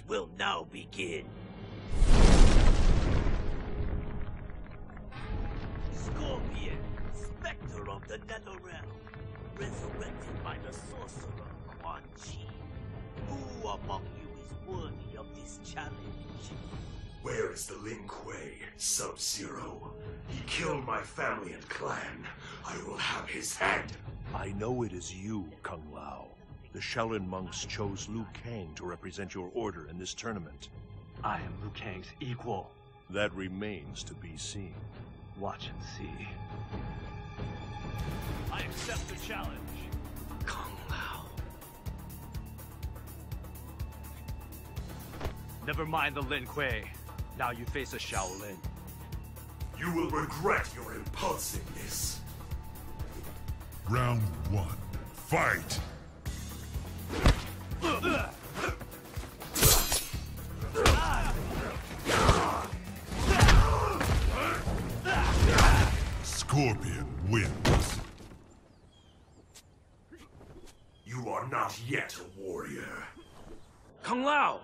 match will now begin. Scorpion, Sektor of the Netherrealm, resurrected by the sorcerer Quan Chi. Who among you is worthy of this challenge? Where is the Lin Kuei, Sub-Zero? He killed my family and clan. I will have his head. I know it is you, Kung Lao. The Shaolin monks chose Liu Kang to represent your order in this tournament. I am Liu Kang's equal. That remains to be seen. Watch and see. I accept the challenge. Kung Lao. Never mind the Lin Kuei. Now you face a Shaolin. You will regret your impulsiveness. Round one, fight! Scorpion wins. You are not yet a warrior. Kung Lao!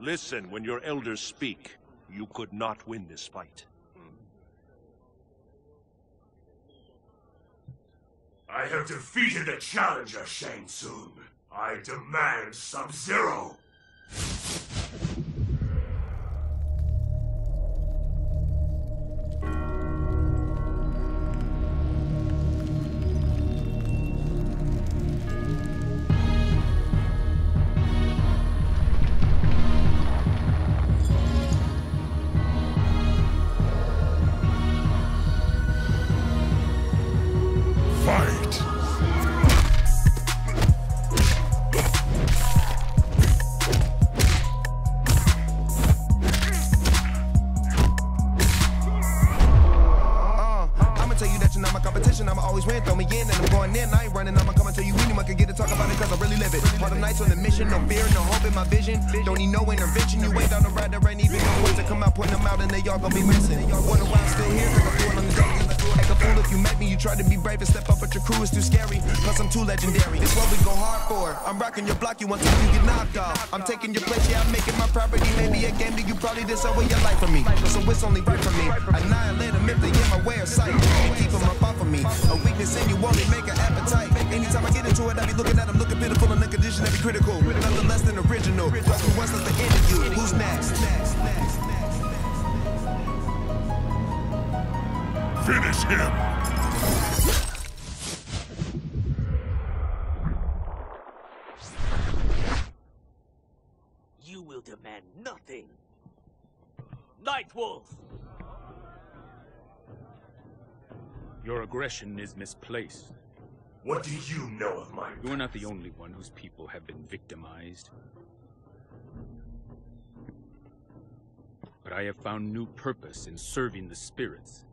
Listen when your elders speak. You could not win this fight. I have defeated a challenger, Shang Tsung. I demand Sub-Zero. Don't need no intervention, you ain't on the ride, there ain't even no way to come out, putting them out, and they all gonna be missing. Wonder why I'm still here, cause I'm doing on the day. Act a fool if you met me, you try to be brave and step up, but your crew is too scary, plus I'm too legendary. It's what we go hard for, I'm rocking your block, you want time, you get knocked off. I'm taking your place, yeah, I'm making my property, maybe a game that you probably deserve your life from me. So it's only right for me, annihilate them if they get my way of sight. Keep them up off of me, a weakness in you only make an appetite. Anytime I get into it, I be looking at them, looking pitiful and the condition that be critical. Nothing less than original. Trust me once, that's the interview. Who's next? Finish him! You will demand nothing. Nightwolf! Your aggression is misplaced. What do you know of my past? You're not the only one whose people have been victimized. But I have found new purpose in serving the spirits.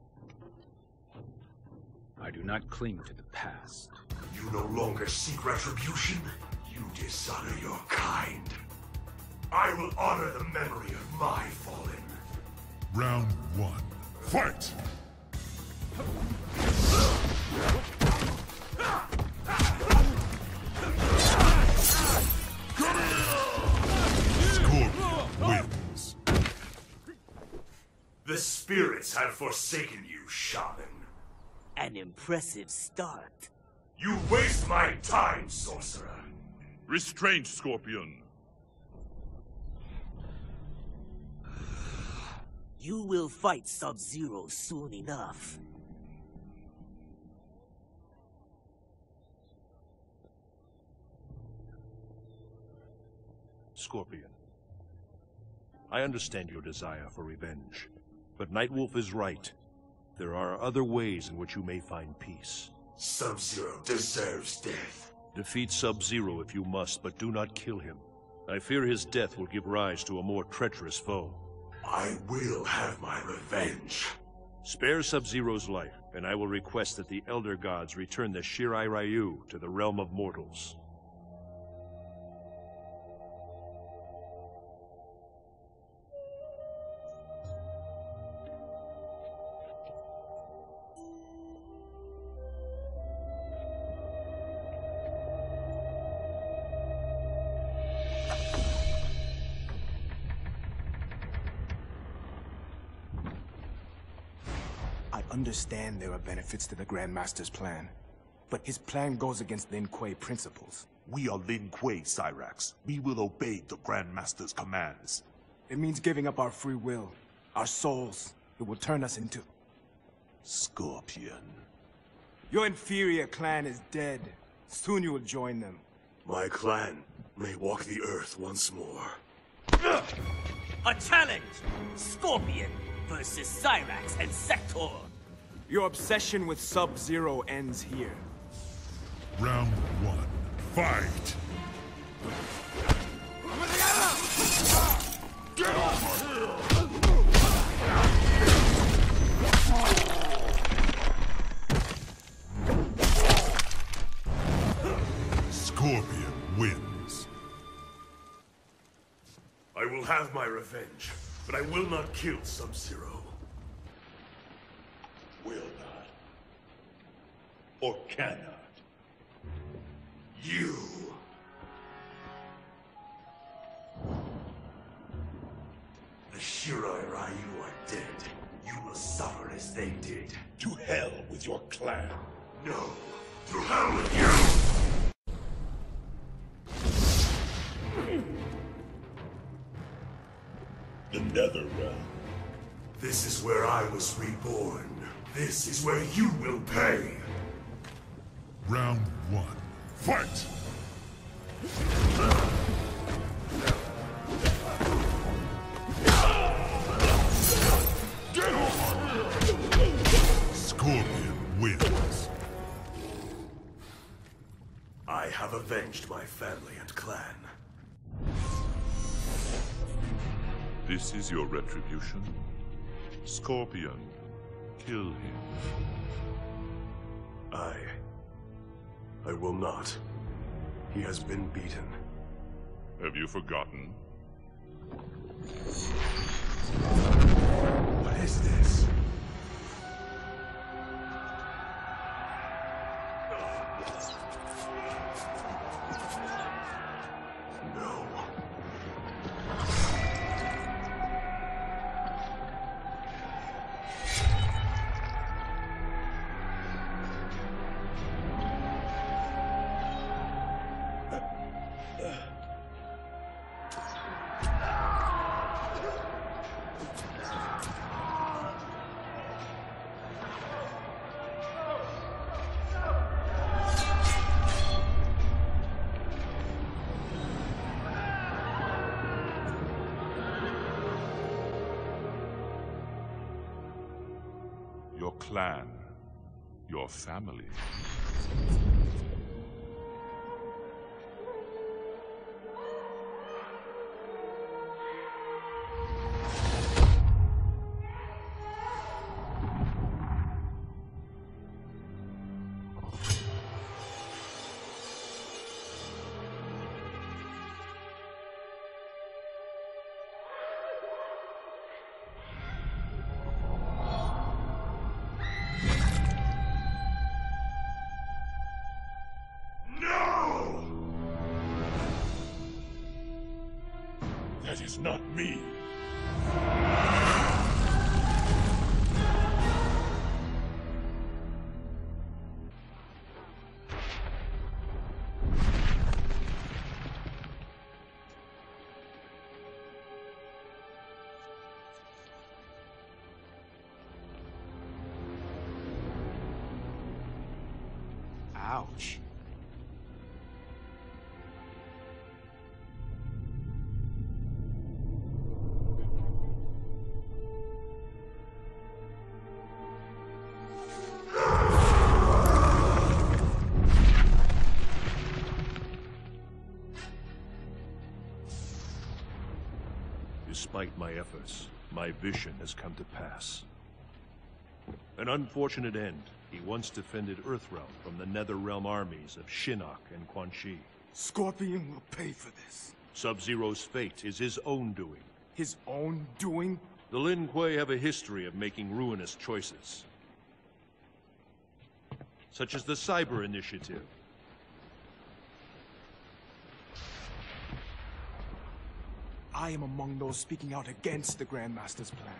I do not cling to the past. You no longer seek retribution. You dishonor your kind. I will honor the memory of my fallen. Round one, fight! Scorpion wins. The spirits have forsaken you, Shaman. An impressive start. You waste my time, sorcerer. Restraint, Scorpion. You will fight Sub-Zero soon enough. Scorpion, I understand your desire for revenge, but Nightwolf is right. There are other ways in which you may find peace. Sub-Zero deserves death. Defeat Sub-Zero if you must, but do not kill him. I fear his death will give rise to a more treacherous foe. I will have my revenge. Spare Sub-Zero's life, and I will request that the Elder Gods return the Shirai Ryu to the realm of mortals. understand there are benefits to the Grandmaster's plan, but his plan goes against Lin Kuei principles. We are Lin Kuei, Cyrax. We will obey the Grandmaster's commands. It means giving up our free will, our souls. It will turn us into... Scorpion. Your inferior clan is dead. Soon you will join them. My clan may walk the earth once more. A challenge! Scorpion versus Cyrax and Sektor! Your obsession with Sub-Zero ends here. Round one, fight! Get over here! Scorpion wins. I will have my revenge, but I will not kill Sub-Zero. Will not. Or cannot. You! The Shirai Ryu are dead. You will suffer as they did. To hell with your clan. No, to hell with you! The Netherrealm. This is where I was reborn. This is where you will pay. Round one, fight! Get on! Scorpion wins. I have avenged my family and clan. This is your retribution? Scorpion, kill him. I will not. He has been beaten. Have you forgotten? What is this? Clan, your family. It's not me. Ouch. Despite my efforts, my vision has come to pass. An unfortunate end. He once defended Earthrealm from the Netherrealm armies of Shinnok and Quan Chi. Scorpion will pay for this. Sub-Zero's fate is his own doing. His own doing? The Lin Kuei have a history of making ruinous choices. Such as the Cyber Initiative. I am among those speaking out against the Grandmaster's plan.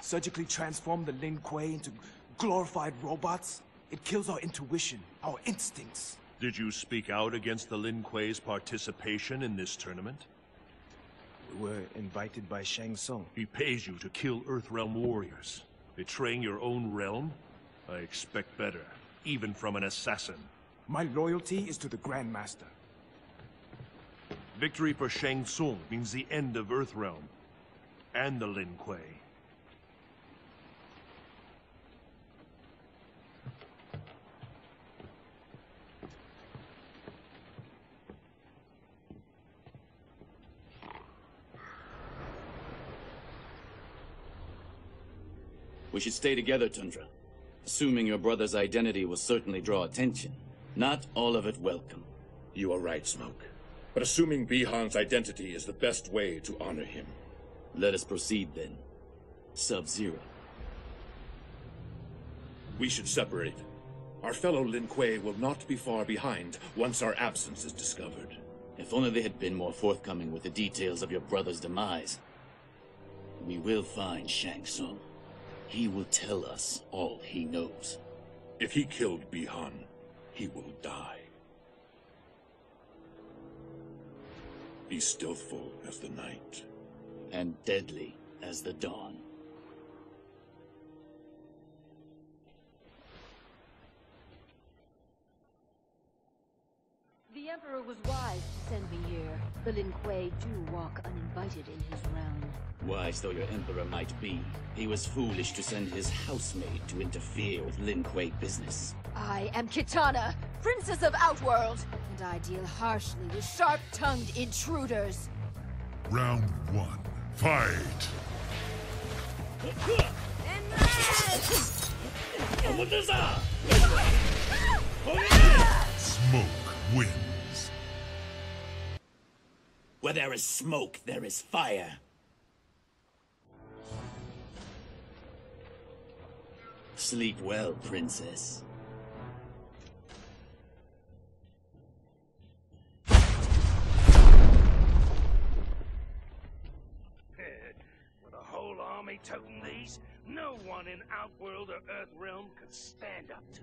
Surgically transform the Lin Kuei into glorified robots. It kills our intuition, our instincts. Did you speak out against the Lin Kuei's participation in this tournament? We were invited by Shang Tsung. He pays you to kill Earthrealm warriors. Betraying your own realm? I expect better, even from an assassin. My loyalty is to the Grandmaster. Victory for Shang Tsung means the end of Earthrealm. And the Lin Kuei. We should stay together, Tundra. Assuming your brother's identity will certainly draw attention. Not all of it welcome. You are right, Smoke. But assuming Bi-Han's identity is the best way to honor him. Let us proceed, then. Sub-Zero. We should separate. Our fellow Lin Kuei will not be far behind once our absence is discovered. If only they had been more forthcoming with the details of your brother's demise. We will find Shang Tsung. He will tell us all he knows. If he killed Bi-Han, he will die. Be stealthful as the night. And deadly as the dawn. The Emperor was wise to send me here. The Lin Kuei do walk uninvited in his realm. Wise though your Emperor might be, he was foolish to send his housemaid to interfere with Lin Kuei business. I am Kitana, Princess of Outworld, and I deal harshly with sharp-tongued intruders. Round one. Fight! Smoke wins. Where there is smoke, there is fire. Sleep well, Princess. Toting these, no one in Outworld or Earthrealm could stand up to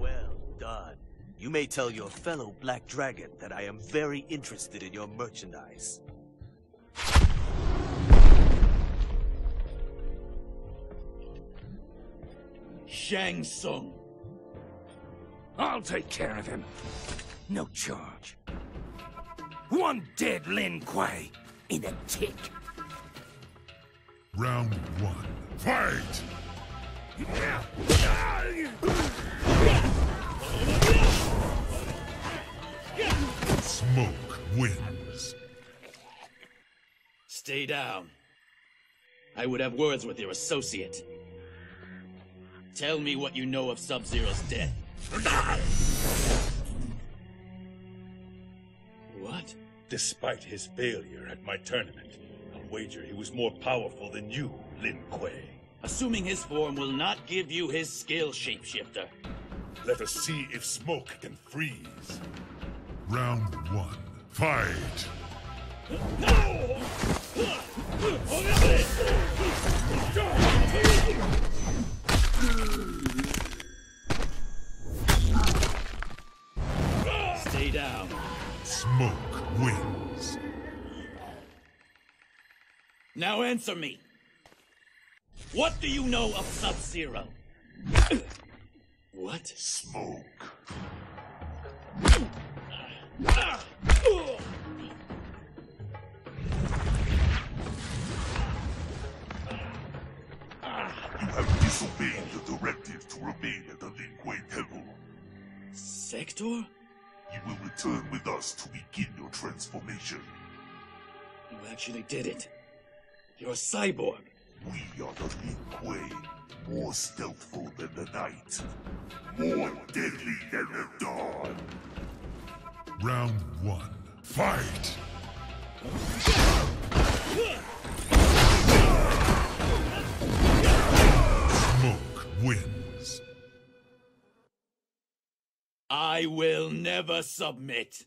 you. Well done. You may tell your fellow Black Dragon that I am very interested in your merchandise. Shang Tsung. I'll take care of him. No charge. One dead Lin Kuei in a tick. Round one. Fight! Smoke wins. Stay down. I would have words with your associate. Tell me what you know of Sub-Zero's death. What? Despite his failure at my tournament, I'll wager he was more powerful than you, Lin Kuei. Assuming his form will not give you his skill, shapeshifter. Let us see if Smoke can freeze. Round one, fight! Stay down. Smoke wins. Now answer me. What do you know of Sub-Zero? What? Smoke. You have disobeyed the directive to remain at the Lin Kuei Temple. Sektor? You will return with us to begin your transformation. You actually did it. You're a cyborg. We are the Lin Kuei. More stealthful than the night. More deadly than the dawn. Round one. Fight! Smoke wins. I will never submit.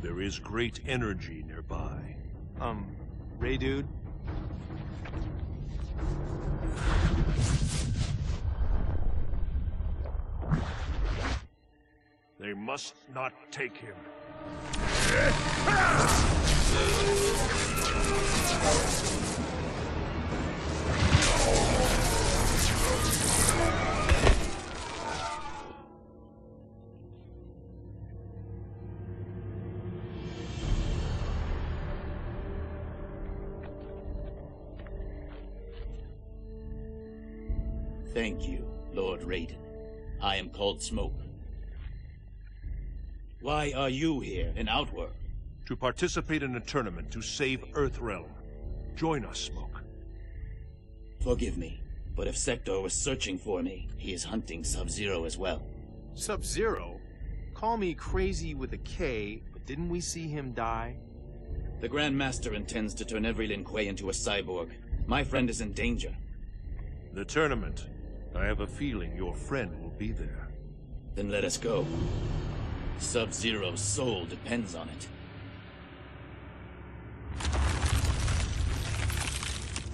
There is great energy nearby. Ray dude? They must not take him. Thank you, Lord Raiden. I am called Smoke. Why are you here in Outworld? To participate in a tournament to save Earthrealm. Join us, Smoke. Forgive me, but if Sektor was searching for me, he is hunting Sub-Zero as well. Sub-Zero? Call me crazy with a K, but didn't we see him die? The Grandmaster intends to turn every Lin Kuei into a cyborg. My friend is in danger. The tournament. I have a feeling your friend will be there. Then let us go. Sub-Zero's soul depends on it.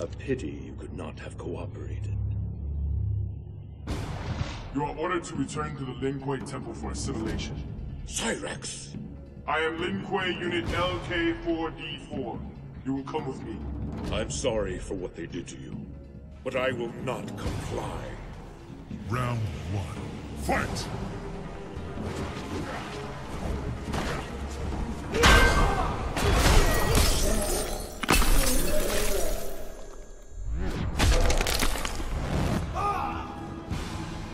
A pity you could not have cooperated. You are ordered to return to the Lin Kuei Temple for assimilation. Cyrax! I am Lin Kuei Unit LK4D4. You will come with me. I'm sorry for what they did to you, but I will not comply. Round one, fight!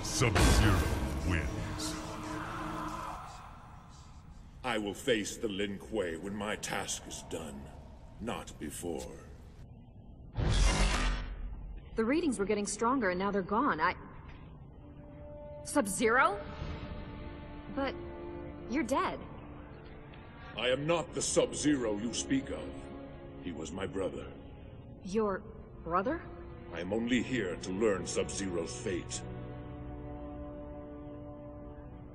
Sub-Zero wins. I will face the Lin Kuei when my task is done, not before. The readings were getting stronger and now they're gone. Sub-Zero? But you're dead. I am not the Sub-Zero you speak of. He was my brother. Your brother? I am only here to learn Sub-Zero's fate.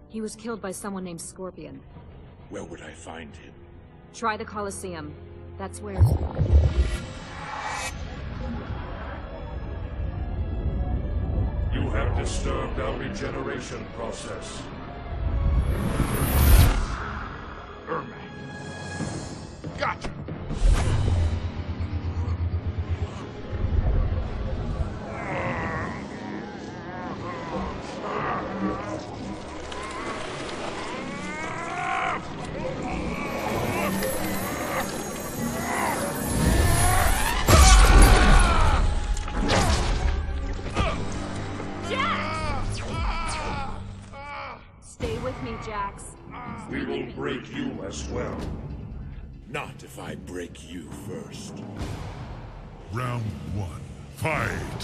He was killed by someone named Scorpion. Where would I find him? Try the Coliseum. That's where... You have disturbed our regeneration process. Ermac. Gotcha! Jax. We will break you as well. Not if I break you first. Round one, fight!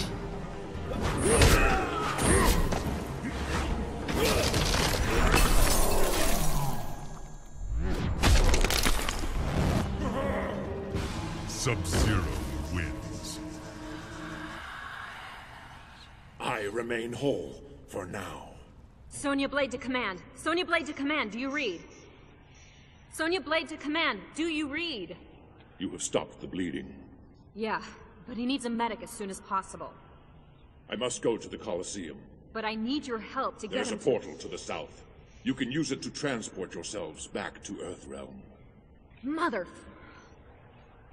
Sub-Zero wins. I remain whole for now. Sonya Blade to command. Sonya Blade to command. Do you read? Sonya Blade to command. Do you read? You have stopped the bleeding. Yeah, but he needs a medic as soon as possible. I must go to the Coliseum. But I need your help to get him. There's a portal to the south. You can use it to transport yourselves back to Earthrealm. Mother...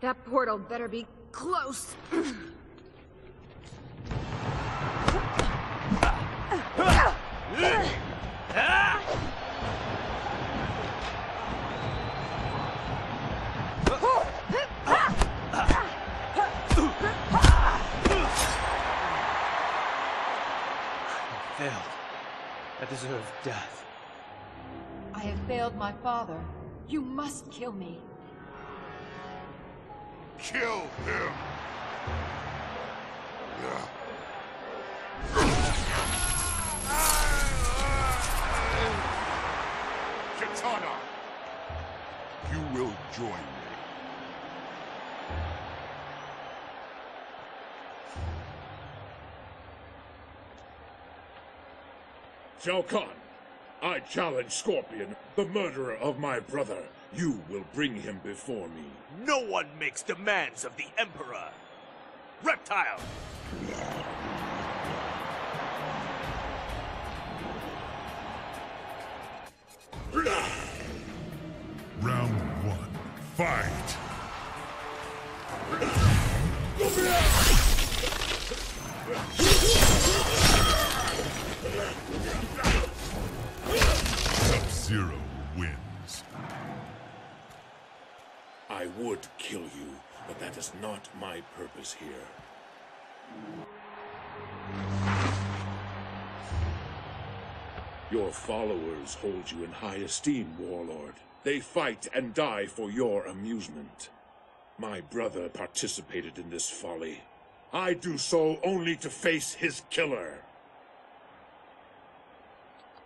That portal better be close. I failed. I deserve death. I have failed my father. You must kill me. Kill him! Kitana! You will join me. Shao Kahn, I challenge Scorpion, the murderer of my brother, You will bring him before me. No one makes demands of the Emperor. Reptile! Round one, fight! Sub-Zero wins. I would kill you, but that is not my purpose here. Your followers hold you in high esteem, Warlord. They fight and die for your amusement. My brother participated in this folly. I do so only to face his killer.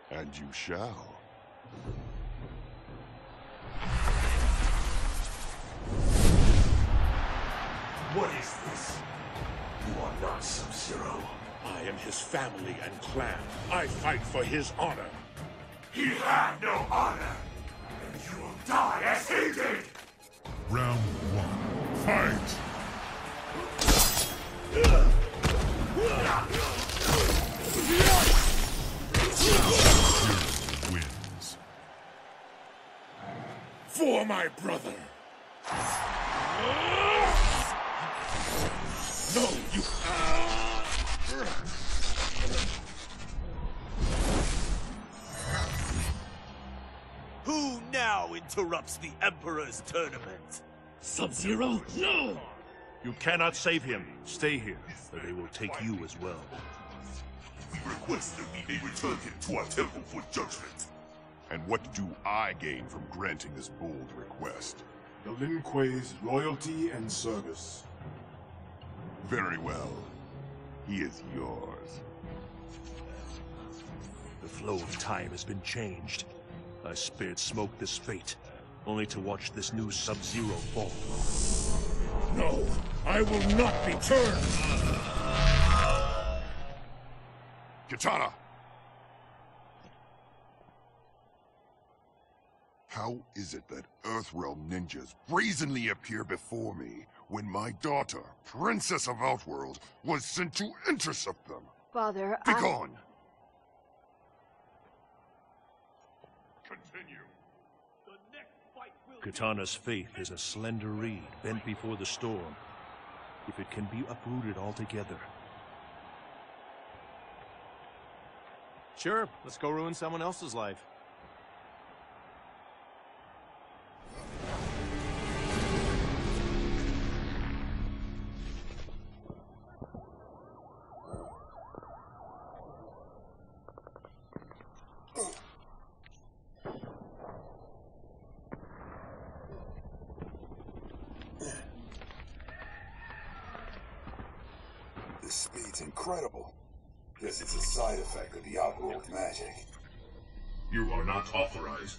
And you shall. What is this? You are not Sub-Zero. I am his family and clan. I fight for his honor. He had no honor, and you will die as he did! Round one, fight! Sub-Zero wins. For my brother! No, you... Who now interrupts the Emperor's tournament? Sub-Zero? No! You cannot save him. Stay here, or they will take you as well. We request that we may return him to our temple for judgment. And what do I gain from granting this bold request? The Lin Kuei's loyalty and service. Very well. He is yours. The flow of time has been changed. I spared Smoke this fate, only to watch this new Sub-Zero fall. No! I will not be turned! Kitana! How is it that Earthrealm ninjas brazenly appear before me when my daughter, Princess of Outworld, was sent to intercept them? Father, I... Begone! Continue. The next fight will... Kitana's faith is a slender reed bent before the storm. If it can be uprooted altogether... Sure, let's go ruin someone else's life.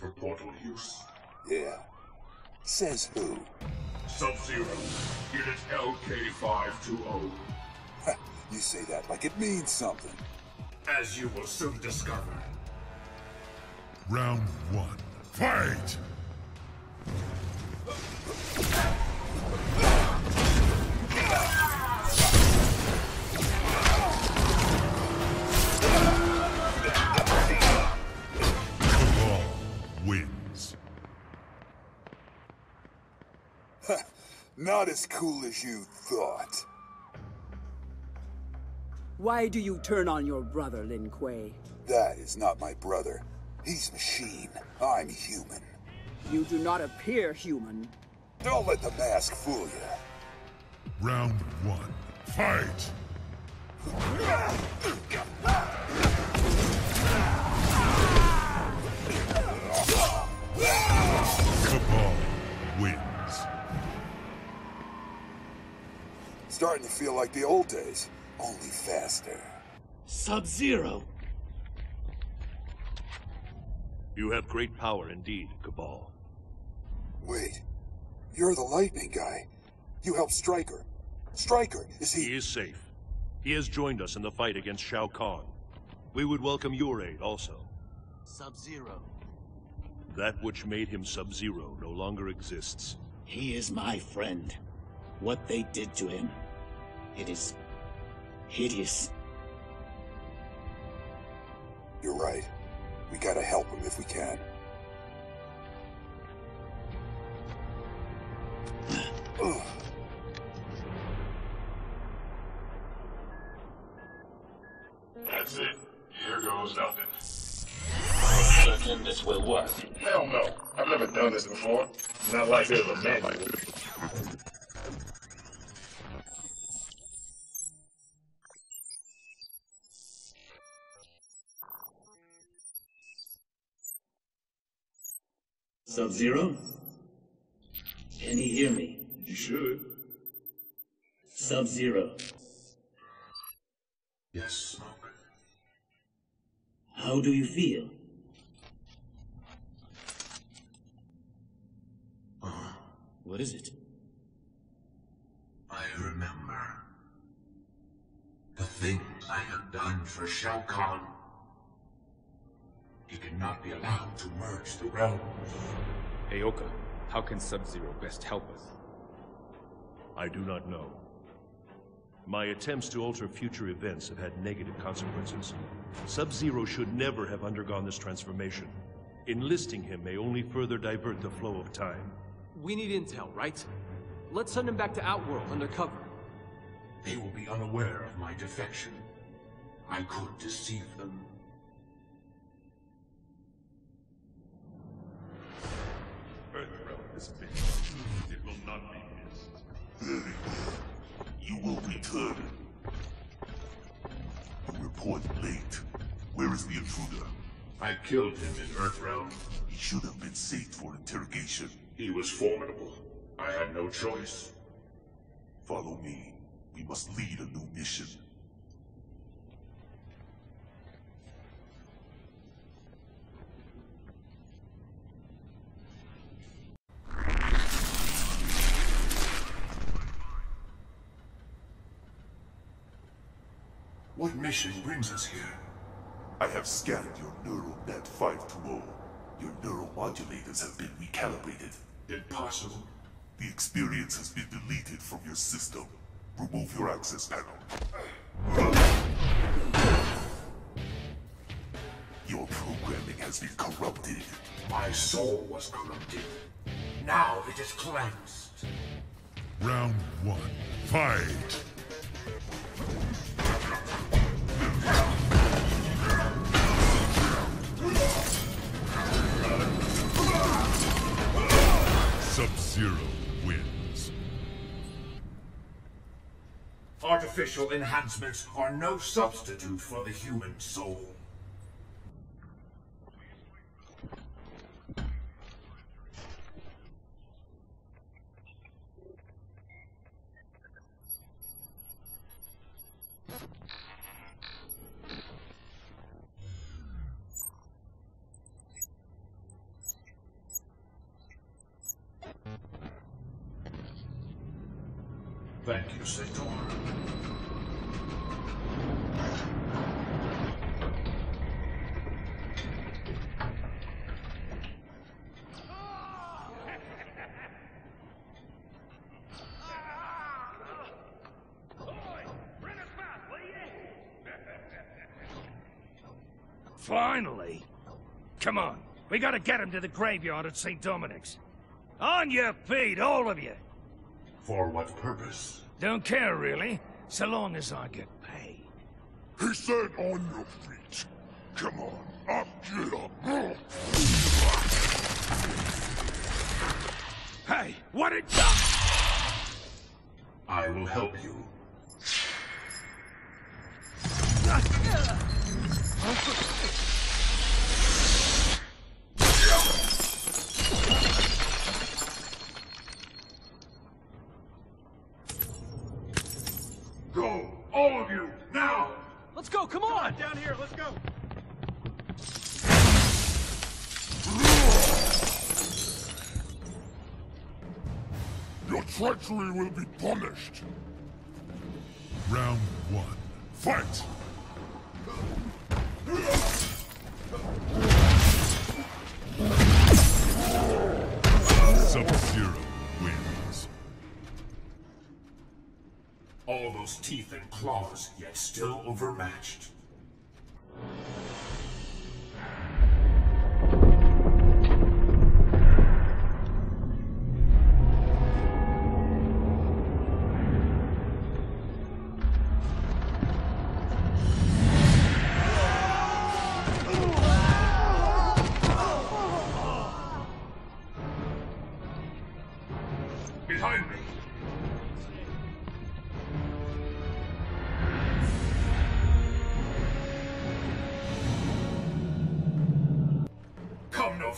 For portal use. Yeah. Says who? Sub-Zero. Unit LK-520. You say that like it means something. As you will soon discover. Round one. Fight! Not as cool as you thought. Why do you turn on your brother, Lin Kuei? That is not my brother. He's machine. I'm human. You do not appear human. Don't let the mask fool you. Round one, fight! Kabal wins. Starting to feel like the old days, only faster. Sub-Zero! You have great power indeed, Kabal. Wait. You're the lightning guy. You helped Stryker. Stryker, is he... He is safe. He has joined us in the fight against Shao Kahn. We would welcome your aid also. Sub-Zero. That which made him Sub-Zero no longer exists. He is my friend. What they did to him, it is hideous. You're right. We gotta help him if we can. That's it. Here goes nothing. I'm certain this will work. Hell no. I've never done this before. Not like this. Sub-Zero? Can he hear me? You should. Sub-Zero. Yes, Smoke. How do you feel? What is it? I remember the things I have done for Shao Kahn. He cannot be allowed to merge the realms. Aoka, how can Sub-Zero best help us? I do not know. My attempts to alter future events have had negative consequences. Sub-Zero should never have undergone this transformation. Enlisting him may only further divert the flow of time. We need intel, right? Let's send him back to Outworld undercover. They will be unaware of my defection. I could deceive them. Earthrealm is finished. It will not be missed. You will return. You report late. Where is the intruder? I killed him in Earthrealm. He should have been saved for interrogation. He was formidable. I had no choice. Follow me. We must lead a new mission. What mission brings us here? I have scanned your neural net 520. Your neuromodulators have been recalibrated. Impossible. The experience has been deleted from your system. Remove your access panel. Your programming has been corrupted. My soul was corrupted. Now it is cleansed. Round one, fight! Sub-Zero wins. Artificial enhancements are no substitute for the human soul. Thank you, Sektor. Finally! Come on, we gotta get him to the graveyard at St. Dominic's. On your feet, all of you! For what purpose? Don't care, really, so long as I get paid. He said on your feet. Come on, up, get up. Hey, what did you... I will help you. Treachery will be punished. Round one, fight! All those teeth and claws, yet still overmatched.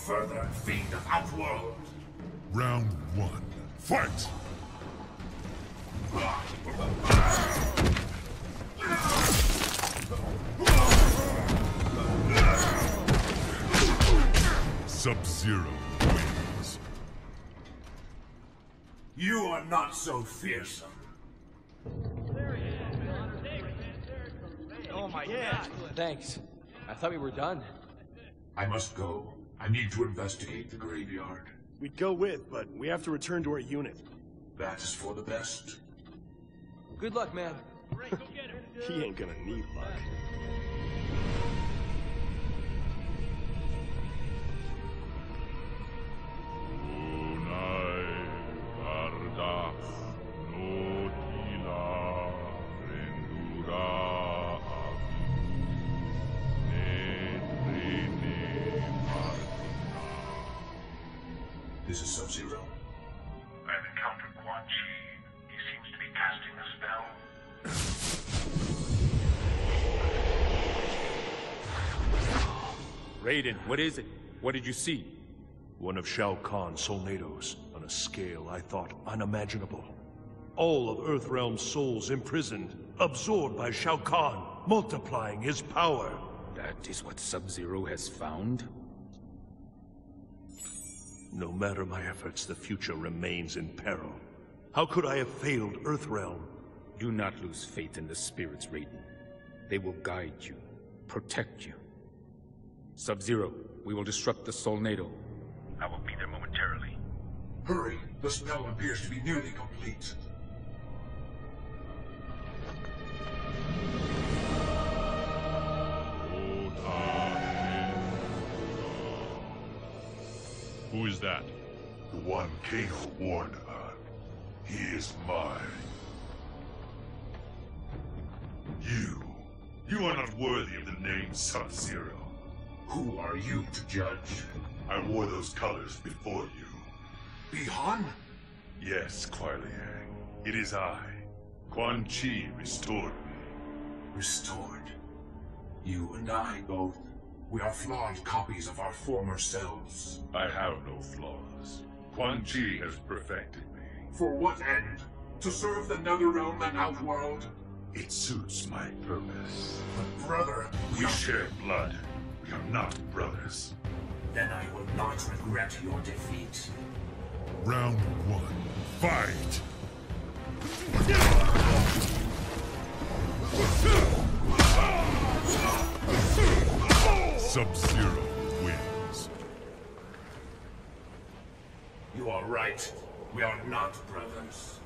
Further, Fiend of Outworld. Round one, fight! Sub-Zero wins. You are not so fearsome. Oh my god. Thanks. I thought we were done. I must go. I need to investigate the graveyard. We'd go with, but we have to return to our unit. That is for the best. Good luck, man. Ray, go get him. He ain't gonna need luck. This is Sub-Zero. I've encountered Quan Chi. He seems to be casting a spell. Raiden, what is it? What did you see? One of Shao Kahn's solnados, on a scale I thought unimaginable. All of Earthrealm's souls imprisoned, absorbed by Shao Kahn, multiplying his power. That is what Sub-Zero has found? No matter my efforts, the future remains in peril. How could I have failed Earthrealm? Do not lose faith in the spirits, Raiden. They will guide you, protect you. Sub-Zero, we will disrupt the Solnado. I will be there momentarily. Hurry! The spell appears to be nearly complete. Who is that? The one Kano warned about. He is mine. You are not worthy of the name Sub-Zero. Who are you to judge? I wore those colors before you. Bi-Han? Yes, Kuai Liang. It is I. Quan Chi restored me. Restored? You and I both. We are flawed copies of our former selves. I have no flaws. Quan Chi has perfected me. For what end? To serve the Netherrealm and Outworld? It suits my purpose. But brother... We share blood. We are not brothers. Then I will not regret your defeat. Round one, fight! Sub-Zero wins. You are right. We are not brothers.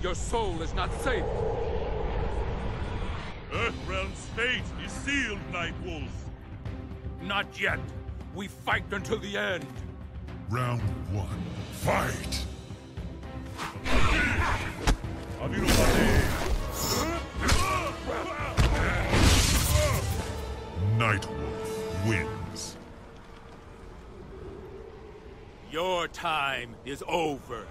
Your soul is not safe. Earthrealm's fate is sealed, Nightwolf. Not yet. We fight until the end. Round one, fight! Nightwolf wins. Your time is over.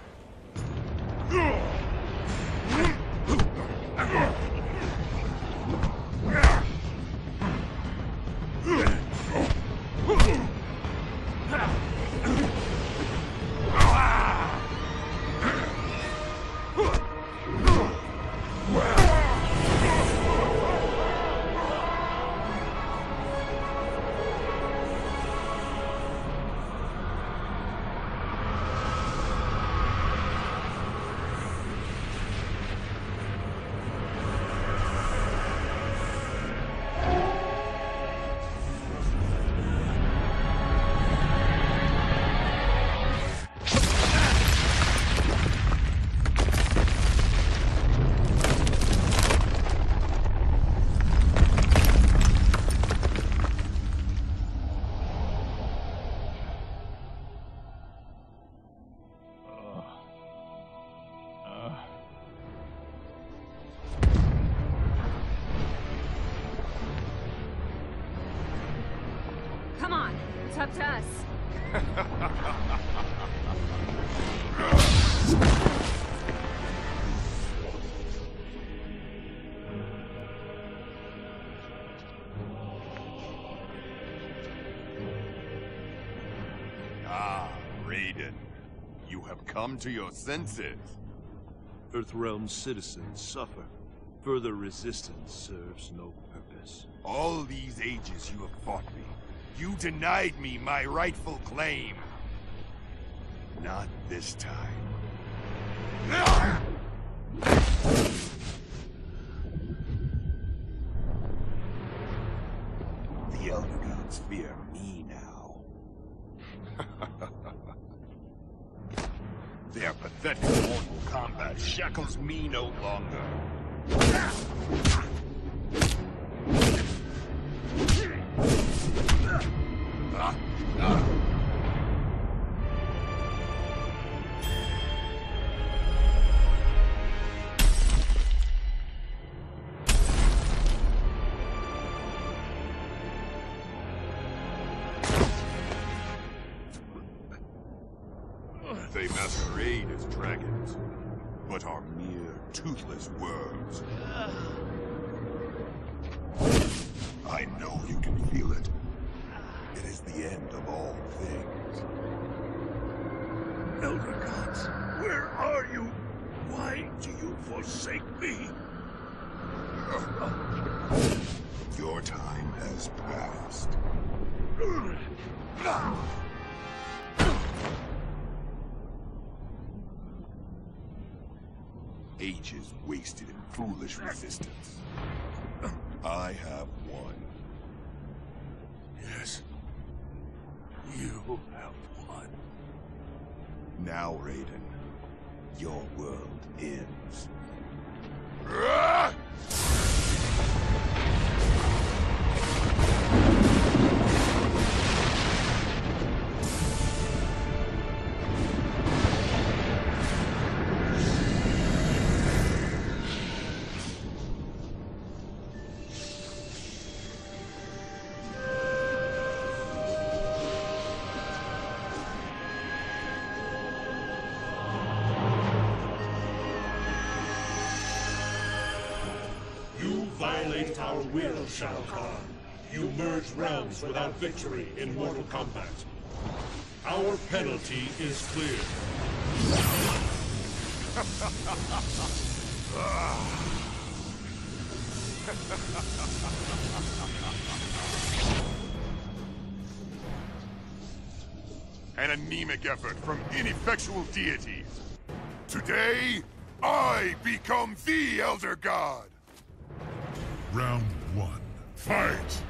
It's up to us. Ah, Raiden. You have come to your senses. Earthrealm citizens suffer. Further resistance serves no purpose. All these ages you have fought me. You denied me my rightful claim. Not this time. The Elder Gods fear me now. Their pathetic mortal combat shackles me no longer. They masquerade as dragons, but are mere toothless worms. I know you can feel it. It is the end of all things. Elder Gods, where are you? Why do you forsake me? Your time has passed. Ages wasted in foolish resistance. I have won. Yes. You have won. Now, Raiden, your world ends. Our will, Shao Kahn. You merge realms without victory in mortal combat. Our penalty is clear. An anemic effort from ineffectual deities. Today, I become the Elder God. Round one. Fight!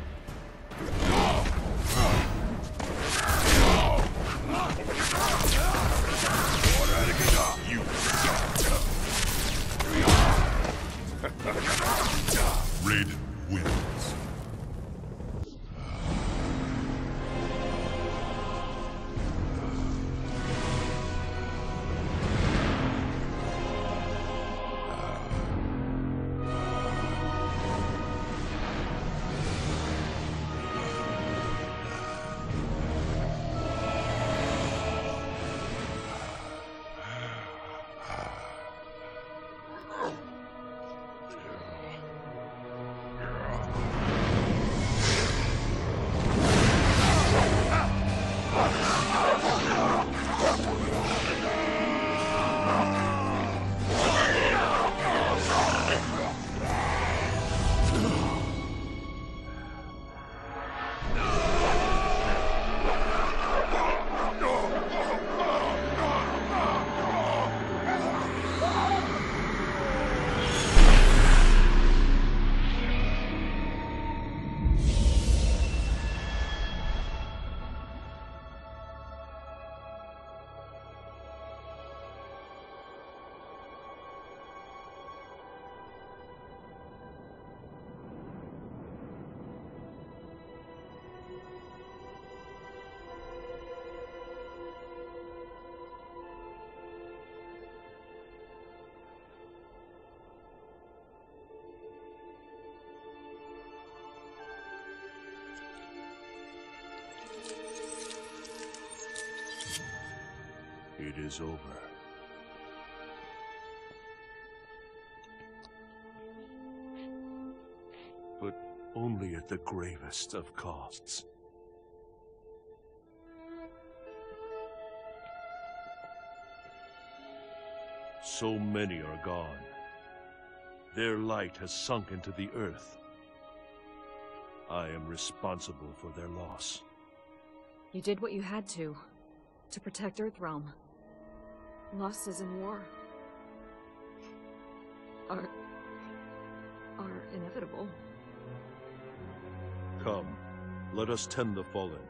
Raiden wins. period is over. But only at the gravest of costs. So many are gone. Their light has sunk into the earth. I am responsible for their loss. You did what you had to protect Earthrealm. Loss is in war. Are inevitable. Come, let us tend the fallen.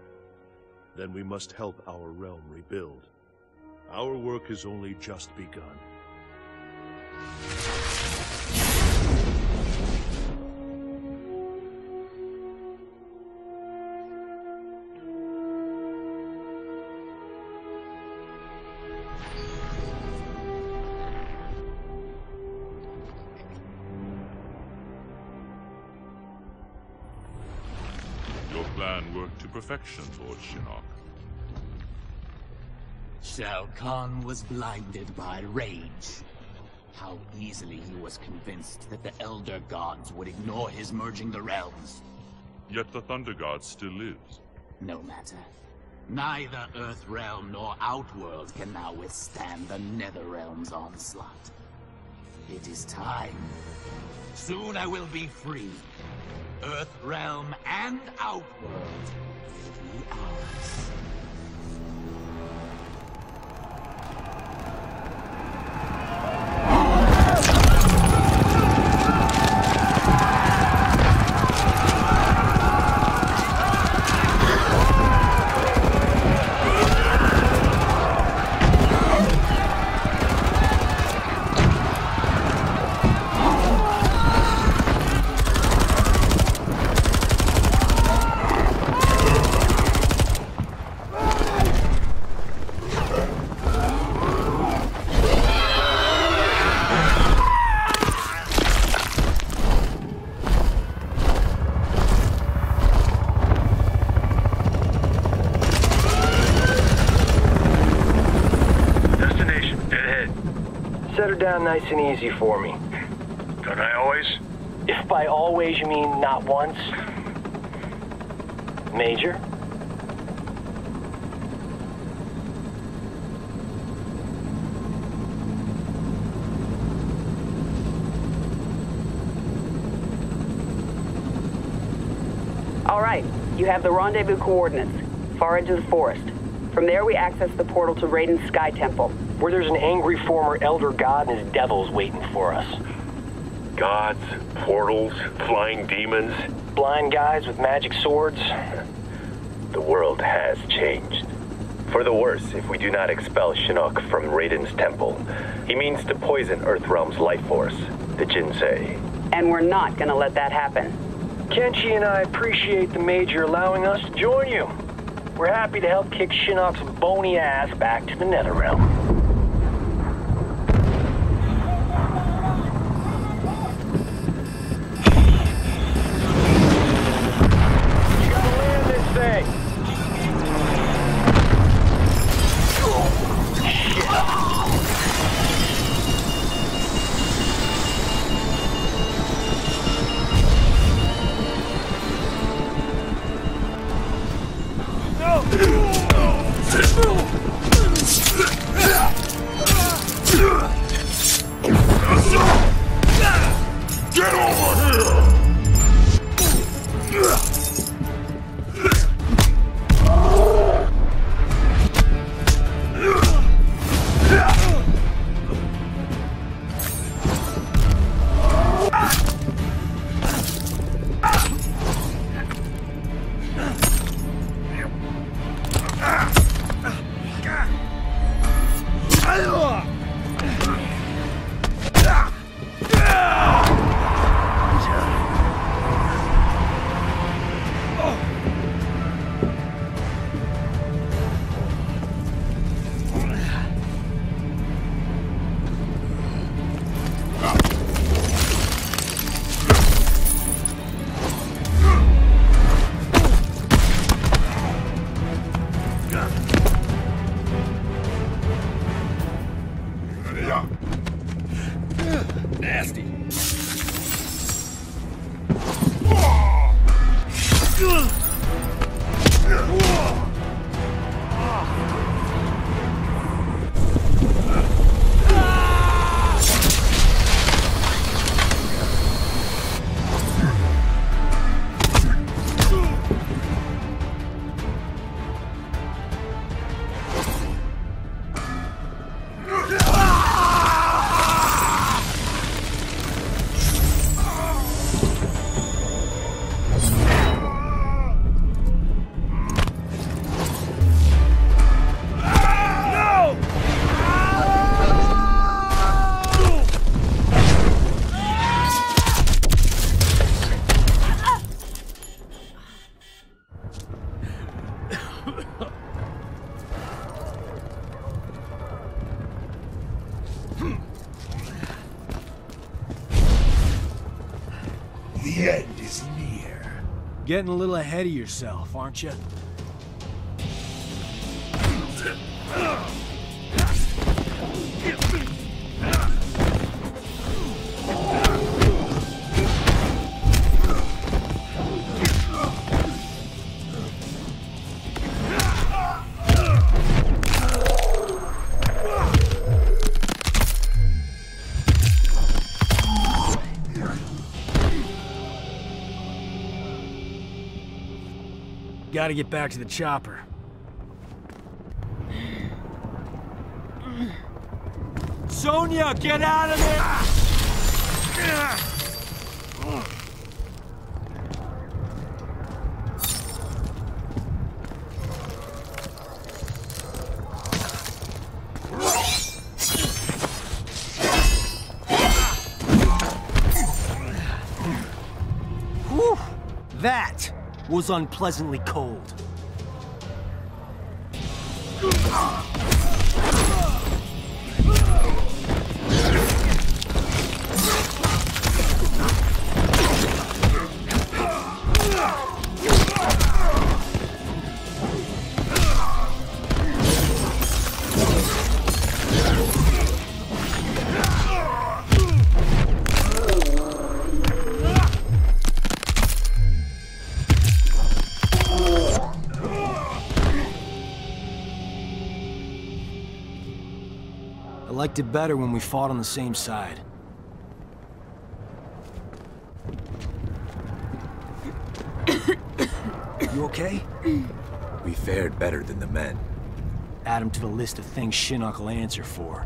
Then we must help our realm rebuild. Our work is only just begun. Perfection towards Shinnok. Shao Kahn was blinded by rage. How easily he was convinced that the Elder Gods would ignore his merging the realms. Yet the Thunder God still lives. No matter. Neither Earthrealm nor Outworld can now withstand the Netherrealm's onslaught. It is time. Soon I will be free. Earthrealm and Outworld. Ours. Nice and easy for me. Don't I always? If by always you mean not once. Major? All right, you have the rendezvous coordinates. Far into the forest. From there we access the portal to Raiden's Sky Temple. Where there's an angry former elder god and his devils waiting for us. Gods, portals, flying demons. Blind guys with magic swords. The world has changed. For the worse, if we do not expel Shinnok from Raiden's temple. He means to poison Earthrealm's life force, the Jinsei. And we're not gonna let that happen. Kenshi and I appreciate the Major allowing us to join you. We're happy to help kick Shinnok's bony ass back to the Netherrealm. No! nasty. Getting a little ahead of yourself, aren't you? Gotta get back to the chopper. Sonya, get out of there! Whew! That was unpleasantly cold. Did better when we fought on the same side. You okay? We fared better than the men. Add him to the list of things Shinnok will answer for.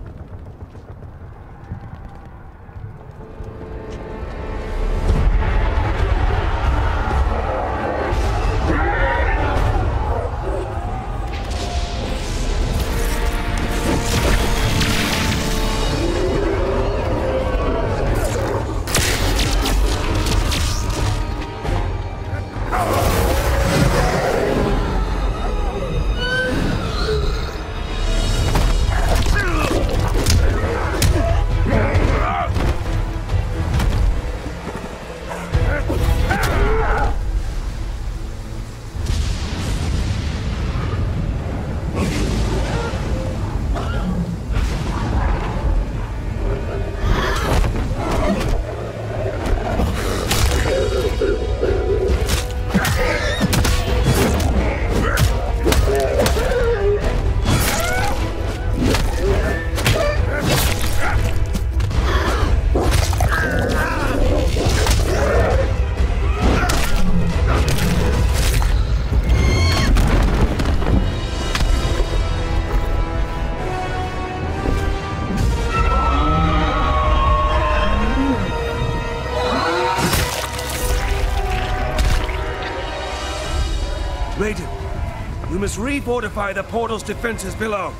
Must refortify the portal's defenses below.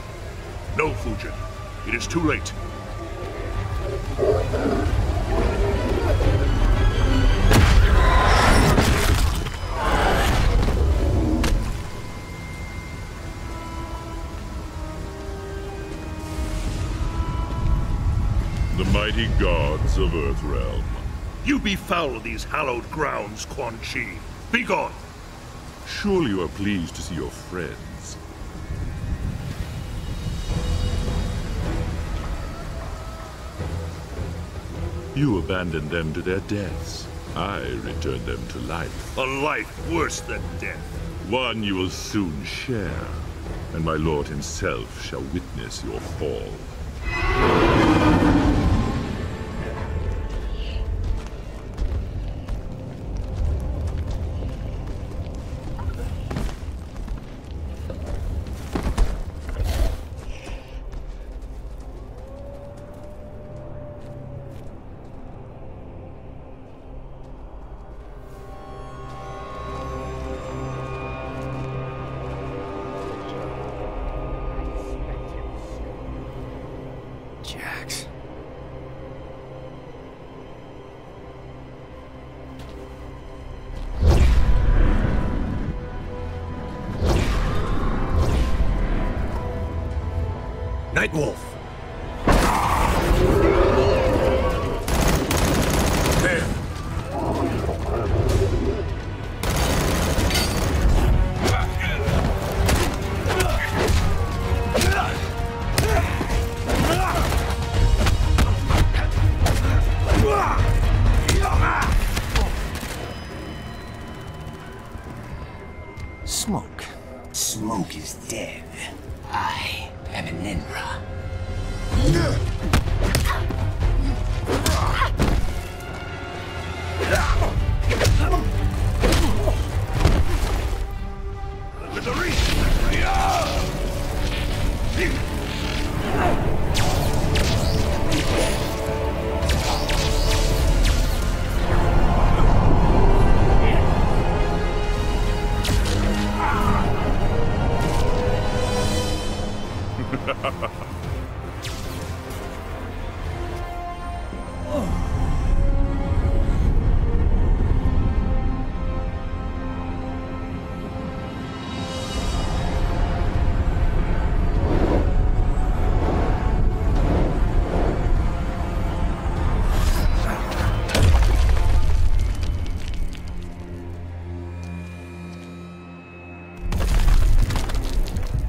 No, Fujin. It is too late. The mighty gods of Earthrealm. You befoul these hallowed grounds, Quan Chi. Be gone! Surely you are pleased to see your friends. You abandoned them to their deaths. I returned them to life. A life worse than death. One you will soon share. And my lord himself shall witness your fall. Nightwolf! There! Smoke. Smoke is dead. I am an Ninra.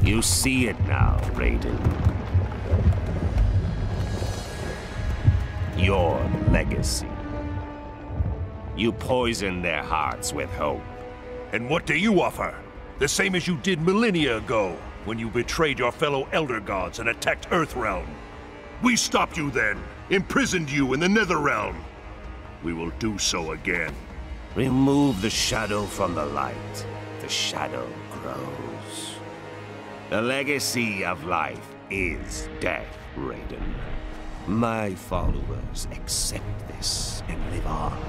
You see it now, Raiden. Your legacy. You poison their hearts with hope. And what do you offer? The same as you did millennia ago, when you betrayed your fellow Elder Gods and attacked Earthrealm. We stopped you then, imprisoned you in the Netherrealm. We will do so again. Remove the shadow from the light. The shadow grows. The legacy of life is death, Raiden. My followers accept this and live on.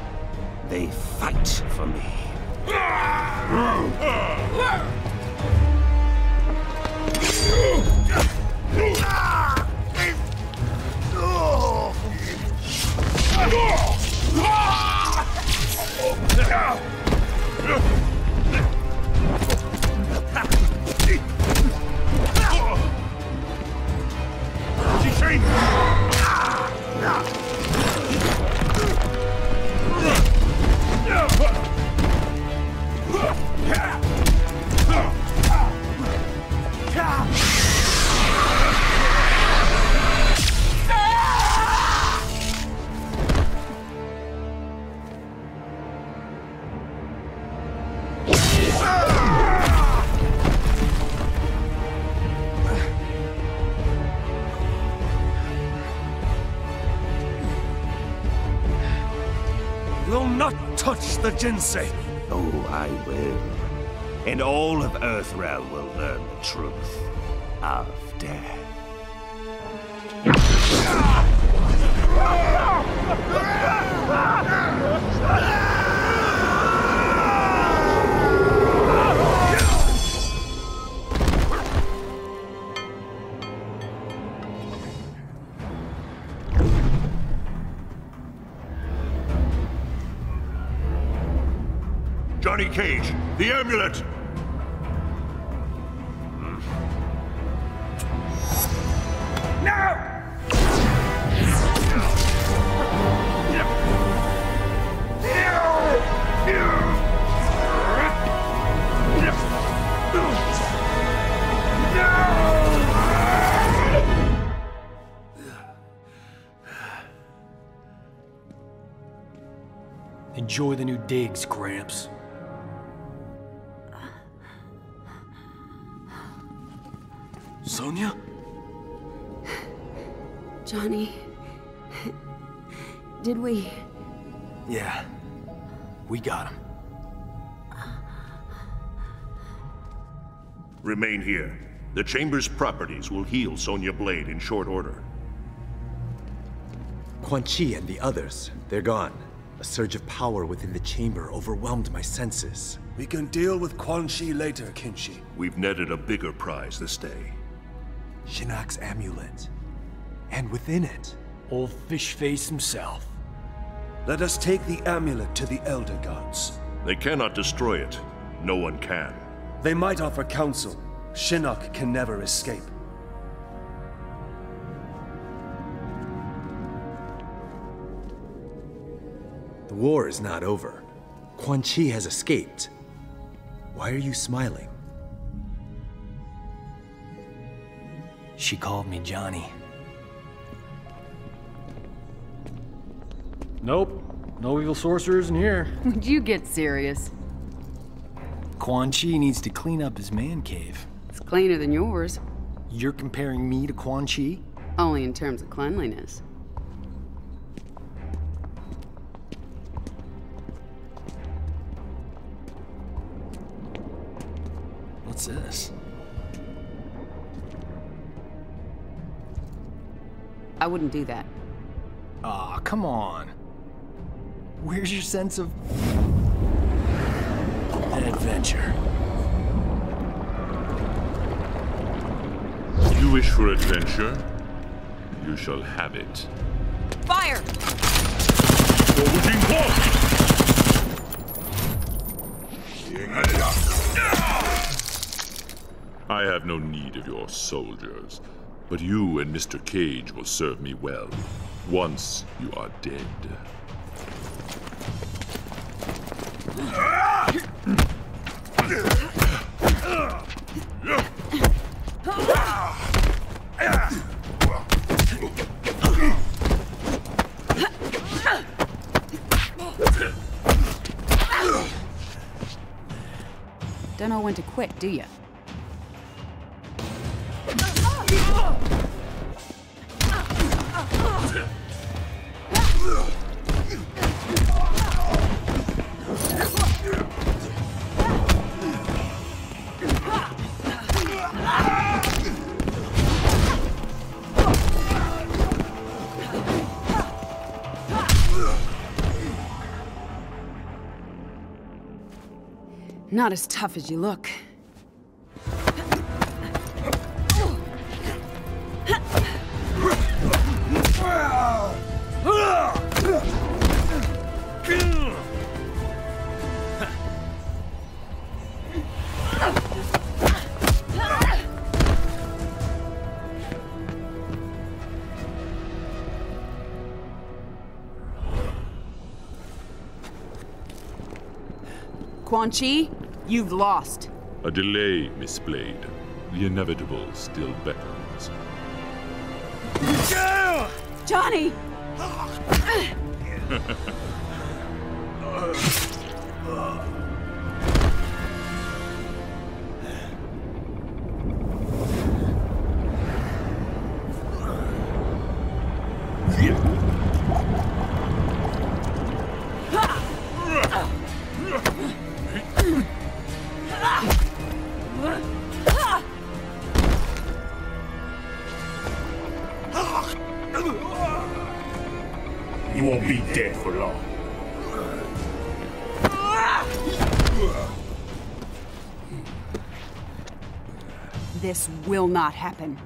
They fight for me. Touch the Jinsei! Oh, I will. And all of Earthrealm will learn the truth of death. Johnny Cage, the amulet! No! Enjoy the new digs, Gramps. Sonya? Johnny... did we... Yeah. We got him. Remain here. The Chamber's properties will heal Sonya Blade in short order. Quan Chi and the others, they're gone. A surge of power within the Chamber overwhelmed my senses. We can deal with Quan Chi later, Kenshi. We've netted a bigger prize this day. Shinnok's amulet. And within it... old Fishface himself. Let us take the amulet to the Elder Gods. They cannot destroy it. No one can. They might offer counsel. Shinnok can never escape. The war is not over. Quan Chi has escaped. Why are you smiling? She called me Johnny. Nope. No evil sorcerers in here. Would you get serious? Quan Chi needs to clean up his man cave. It's cleaner than yours. You're comparing me to Quan Chi? Only in terms of cleanliness. What's this? I wouldn't do that. Aw, come on. Where's your sense of adventure? You wish for adventure? You shall have it. Fire! I have no need of your soldiers, but you and Mr. Cage will serve me well, once you are dead. Don't know when to quit, do you? Not as tough as you look. Quan Chi? You've lost. A delay, Miss Blade. The inevitable still beckons. Johnny! This will not happen.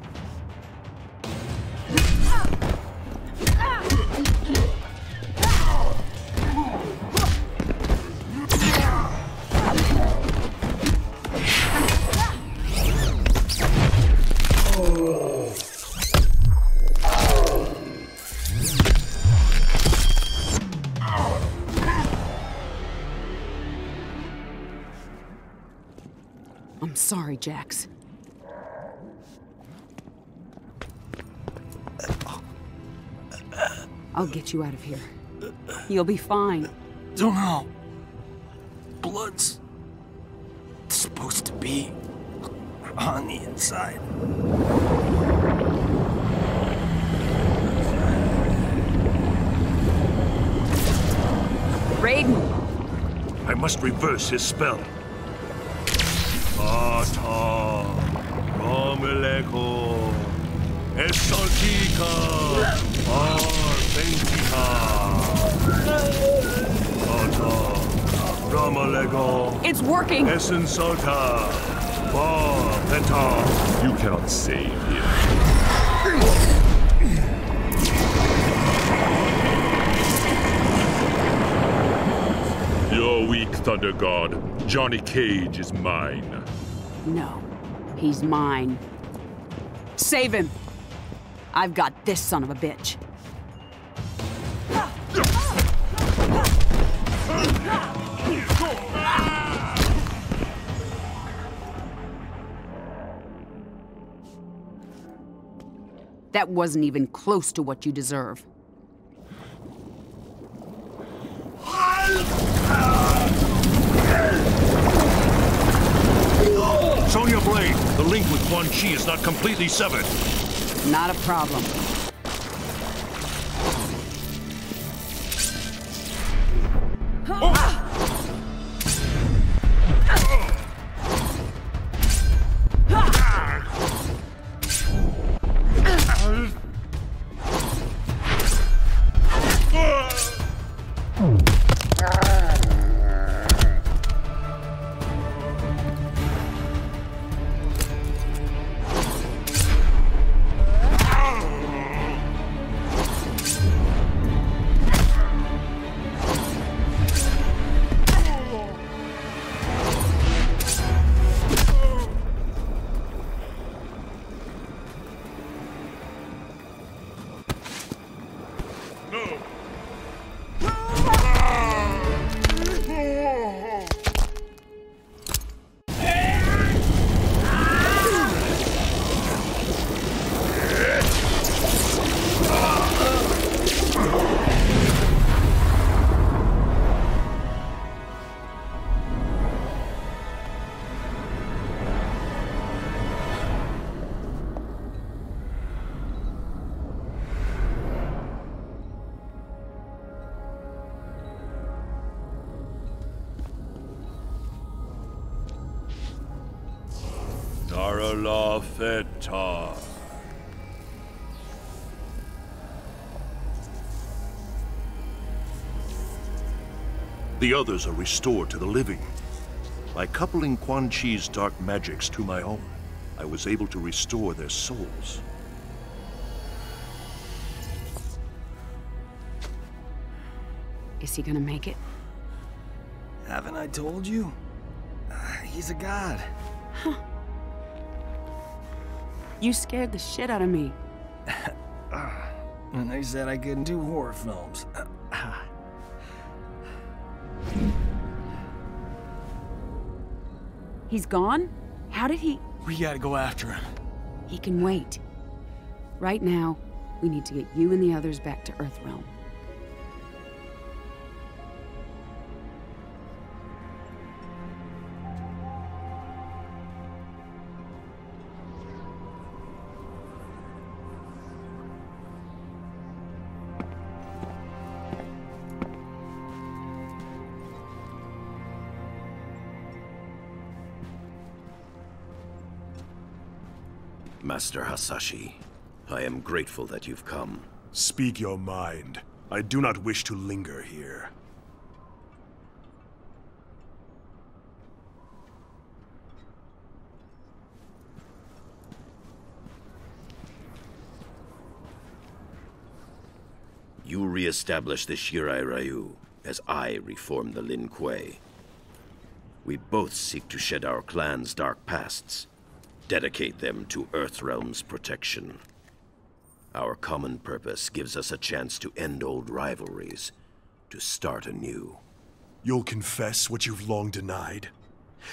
I'm sorry, Jax. I'll get you out of here. You'll be fine. Don't know. Blood's supposed to be on the inside. Raiden! I must reverse his spell. Tata Romeleko Esantika Arsentika Tata Romeleko. It's working! Esensota Bapeta. You cannot save him. You're weak, Thunder God. Johnny Cage is mine. No, he's mine. Save him. I've got this son of a bitch. That wasn't even close to what you deserve. Sonya Blade, the link with Quan Chi is not completely severed. Not a problem. Feta. The others are restored to the living. By coupling Quan Chi's dark magics to my own, I was able to restore their souls. Is he gonna make it? Haven't I told you? He's a god. Huh. You scared the shit out of me. And they said I couldn't do horror films. He's gone? How did he? We gotta go after him. He can wait. Right now, we need to get you and the others back to Earthrealm. Master Hasashi, I am grateful that you've come. Speak your mind. I do not wish to linger here. You re-establish the Shirai Ryu, as I reform the Lin Kuei. We both seek to shed our clan's dark pasts. Dedicate them to Earthrealm's protection. Our common purpose gives us a chance to end old rivalries, to start anew. You'll confess what you've long denied?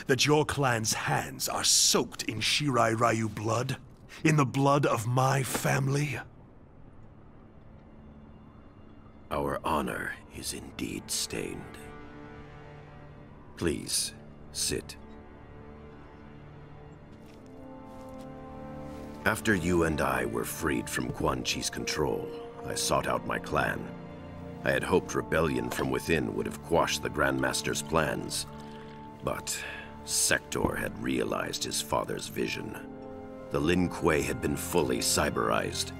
That your clan's hands are soaked in Shirai Ryu blood? In the blood of my family? Our honor is indeed stained. Please, sit. After you and I were freed from Quan Chi's control, I sought out my clan. I had hoped rebellion from within would have quashed the Grandmaster's plans, but Sektor had realized his father's vision. The Lin Kuei had been fully cyberized.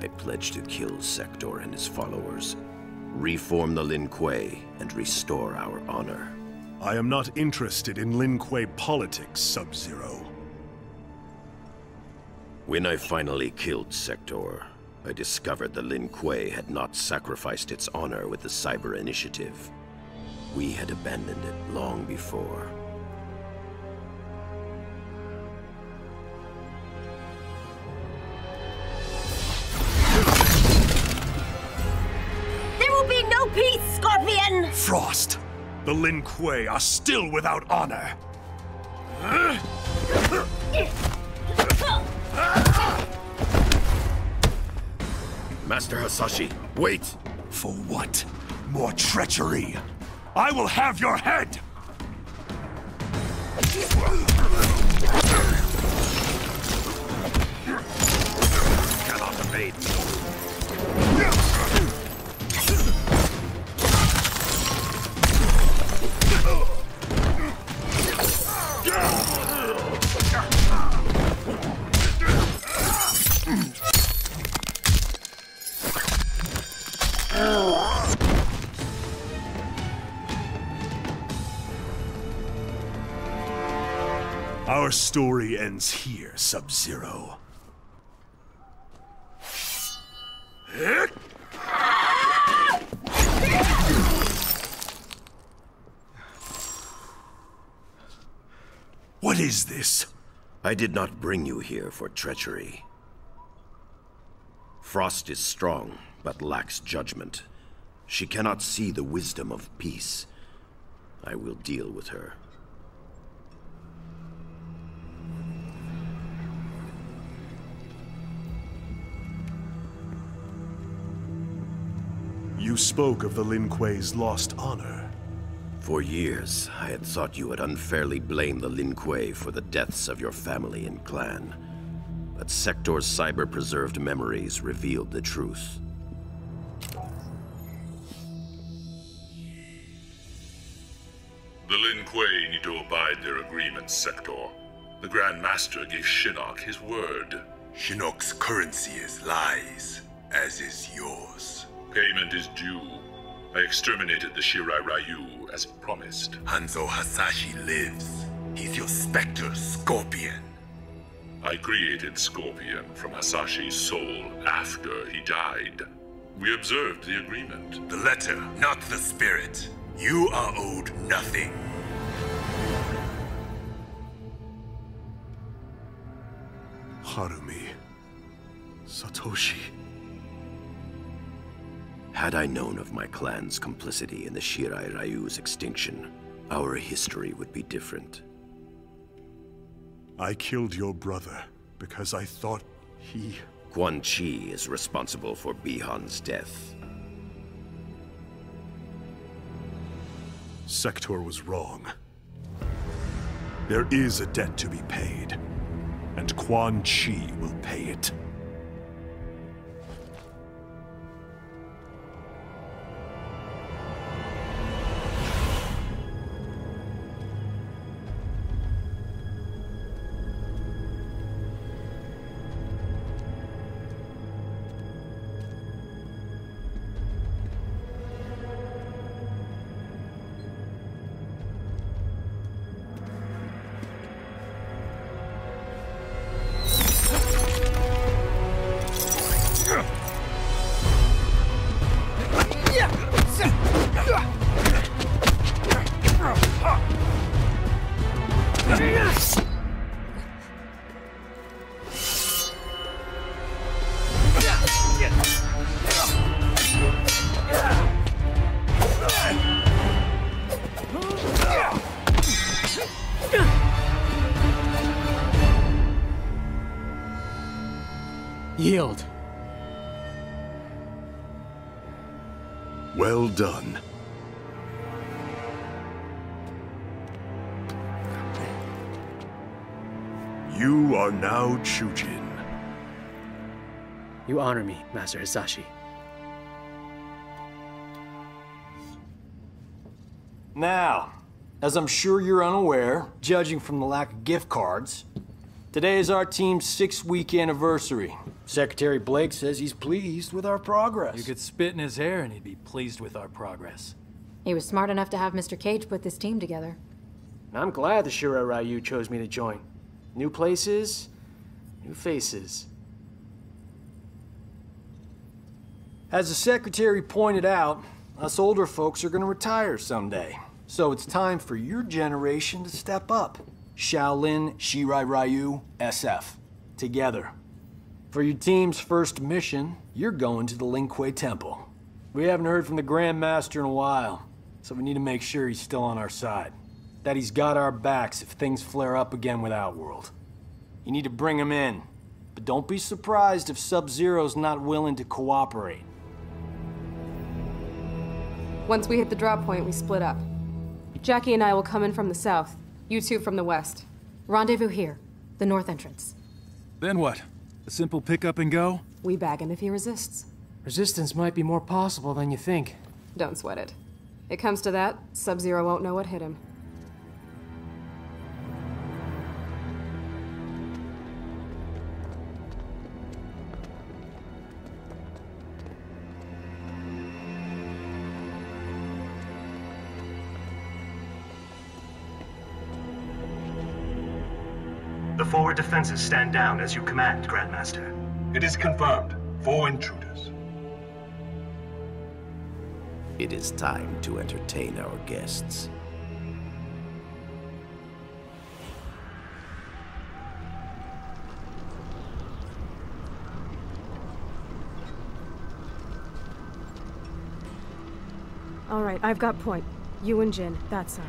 I pledged to kill Sektor and his followers, reform the Lin Kuei, and restore our honor. I am not interested in Lin Kuei politics, Sub-Zero. When I finally killed Sektor, I discovered the Lin Kuei had not sacrificed its honor with the Cyber Initiative. We had abandoned it long before. There will be no peace, Scorpion! Frost! The Lin Kuei are still without honor! Master Hasashi, wait! For what? More treachery? I will have your head! Cannot evade. Our story ends here, Sub-Zero. What is this? I did not bring you here for treachery. Frost is strong, but lacks judgment. She cannot see the wisdom of peace. I will deal with her. You spoke of the Lin Kuei's lost honor. For years, I had thought you had unfairly blamed the Lin Kuei for the deaths of your family and clan. But Sektor's cyber-preserved memories revealed the truth. The Lin Kuei need to abide their agreement, Sektor. The Grand Master gave Shinnok his word. Shinnok's currency is lies, as is yours. Payment is due. I exterminated the Shirai Ryu as promised. Hanzo Hasashi lives. He's your specter, Scorpion. I created Scorpion from Hasashi's soul after he died. We observed the agreement. The letter, not the spirit. You are owed nothing. Harumi. Satoshi. Had I known of my clan's complicity in the Shirai Ryu's extinction, our history would be different. I killed your brother because I thought he... Quan Chi is responsible for Bi-Han's death. Sektor was wrong. There is a debt to be paid, and Quan Chi will pay it. Yield. Well done. You are now Chujin. You honor me, Master Hasashi. Now, as I'm sure you're unaware, judging from the lack of gift cards, today is our team's 6-week anniversary. Secretary Blake says he's pleased with our progress. You could spit in his hair and he'd be pleased with our progress. He was smart enough to have Mr. Cage put this team together. I'm glad the Shirai Ryu chose me to join. New places, new faces. As the secretary pointed out, us older folks are gonna retire someday. So it's time for your generation to step up. Shaolin, Shirai Ryu, SF. Together. For your team's first mission, you're going to the Lin Kuei Temple. We haven't heard from the Grand Master in a while, so we need to make sure he's still on our side. That he's got our backs if things flare up again with Outworld. You need to bring him in, but don't be surprised if Sub-Zero's not willing to cooperate. Once we hit the drop point, we split up. Jackie and I will come in from the south, you two from the west. Rendezvous here, the north entrance. Then what? A simple pick up and go? We bag him if he resists. Resistance might be more possible than you think. Don't sweat it. It comes to that, Sub-Zero won't know what hit him. Forward defenses stand down as you command, Grandmaster. It is confirmed. 4 intruders. It is time to entertain our guests. All right, I've got point. You and Jin, that side.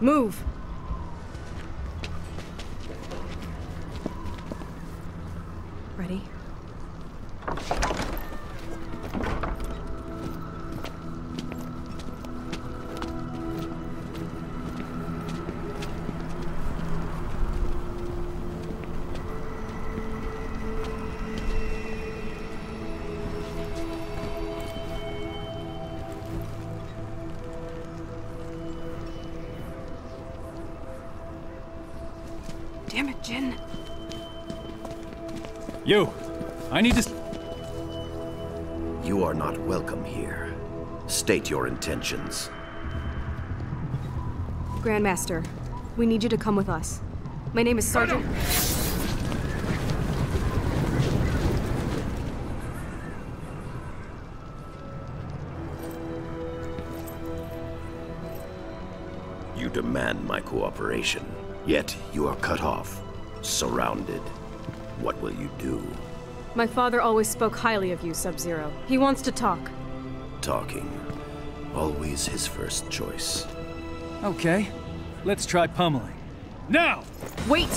Move! Ready? Damn it, Jin. You! I need to... You are not welcome here. State your intentions. Grandmaster, we need you to come with us. My name is Sergeant... You demand my cooperation, yet you are cut off, surrounded. What will you do? My father always spoke highly of you, Sub-Zero. He wants to talk. Talking. Always his first choice. Okay. Let's try pummeling. Now! Wait!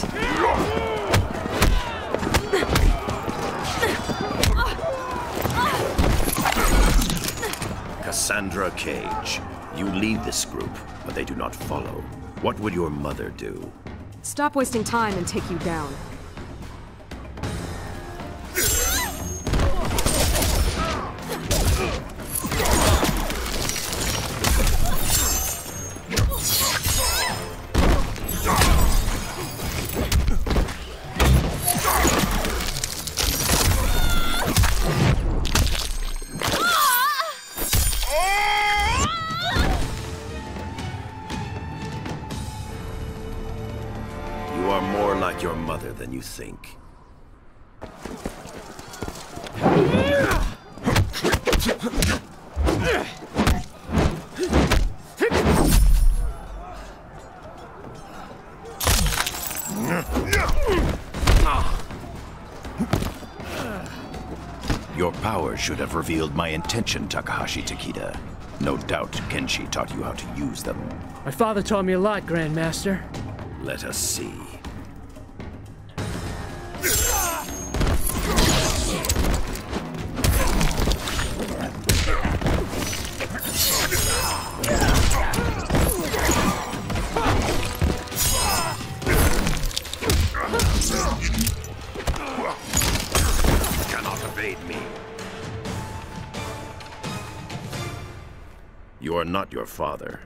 Cassandra Cage. You lead this group, but they do not follow. What would your mother do? Stop wasting time and take you down. Think. Your power should have revealed my intention, Takahashi Takeda. No doubt Kenshi taught you how to use them. My father taught me a lot, Grandmaster. Let us see. You are not your father.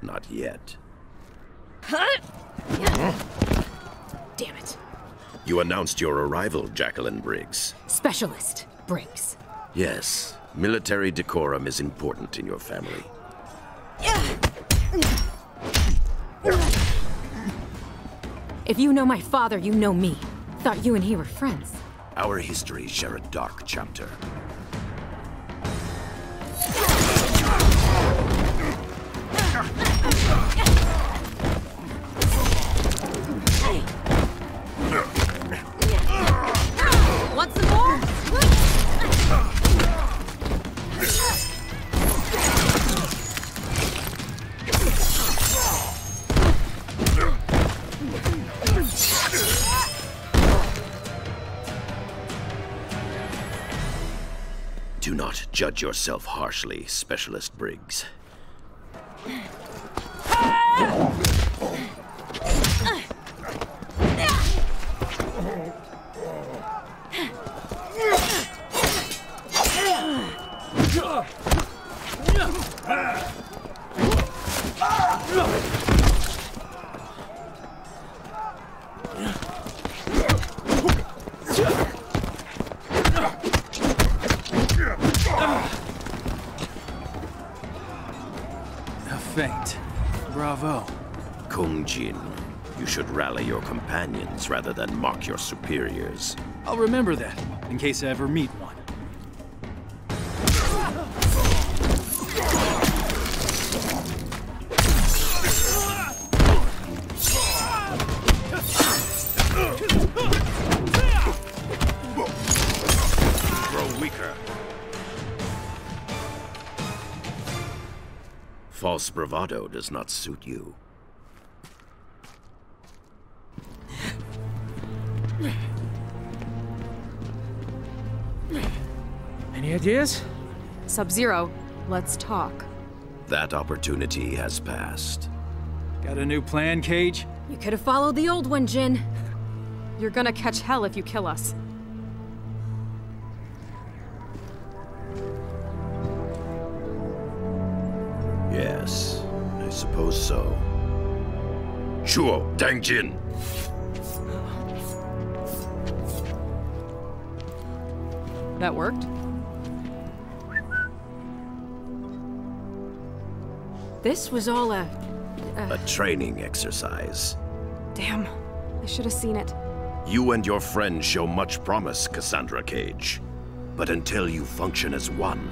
Not yet. Huh? Damn it. You announced your arrival, Jacqueline Briggs. Specialist Briggs. Yes. Military decorum is important in your family. If you know my father, you know me. Thought you and he were friends. Our histories share a dark chapter. Want some more? Do not judge yourself harshly, Specialist Briggs. Rather than mock your superiors. I'll remember that, in case I ever meet one. Grow weaker. False bravado does not suit you. Any ideas? Sub-Zero, let's talk. That opportunity has passed. Got a new plan, Cage? You could have followed the old one, Jin. You're gonna catch hell if you kill us. Yes, I suppose so. Sure, Dang Jin! That worked? This was all a training exercise. Damn. I should have seen it. You and your friend show much promise, Cassandra Cage. But until you function as one,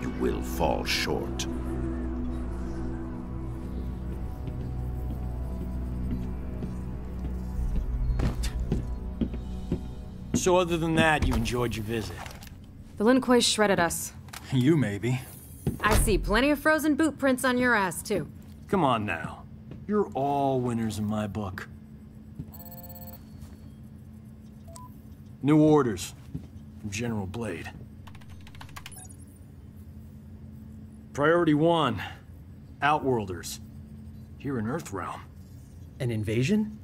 you will fall short. So other than that, you enjoyed your visit? The Lin Kuei shredded us. You maybe. I see plenty of frozen boot prints on your ass, too. Come on now. You're all winners in my book. New orders from General Blade. Priority 1, Outworlders. Here in Earthrealm. An invasion?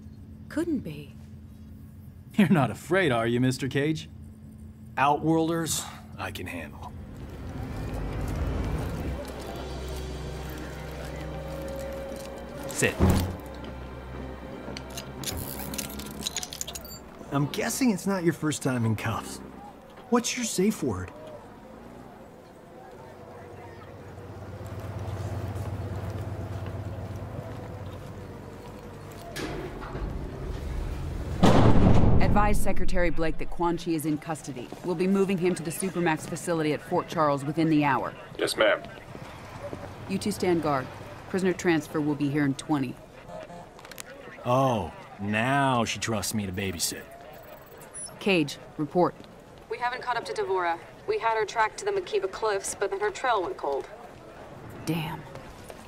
Couldn't be. You're not afraid, are you, Mr. Cage? Outworlders, I can handle. Sit. I'm guessing it's not your first time in cuffs. What's your safe word? Advise Secretary Blake that Quan Chi is in custody. We'll be moving him to the Supermax facility at Fort Charles within the hour. Yes, ma'am. You two stand guard. Prisoner transfer will be here in 20. Oh, now she trusts me to babysit. Cage, report. We haven't caught up to Devora. We had her tracked to the Makiba Cliffs, but then her trail went cold. Damn.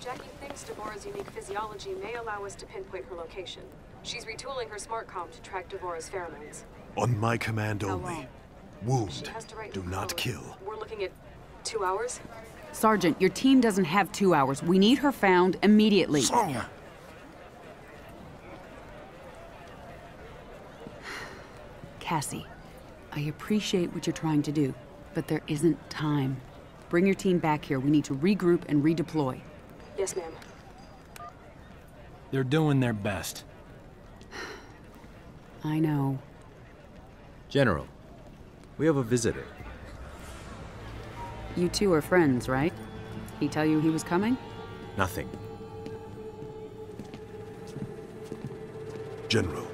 Jackie thinks Devora's unique physiology may allow us to pinpoint her location. She's retooling her smart comm to track Devora's pheromones. On my command only. Wound. Do not kill. We're looking at 2 hours? Sergeant, your team doesn't have 2 hours. We need her found immediately. Sonya! Cassie, I appreciate what you're trying to do, but there isn't time. Bring your team back here. We need to regroup and redeploy. Yes, ma'am. They're doing their best. I know. General, we have a visitor. You two are friends, right? He tell you he was coming? Nothing. General.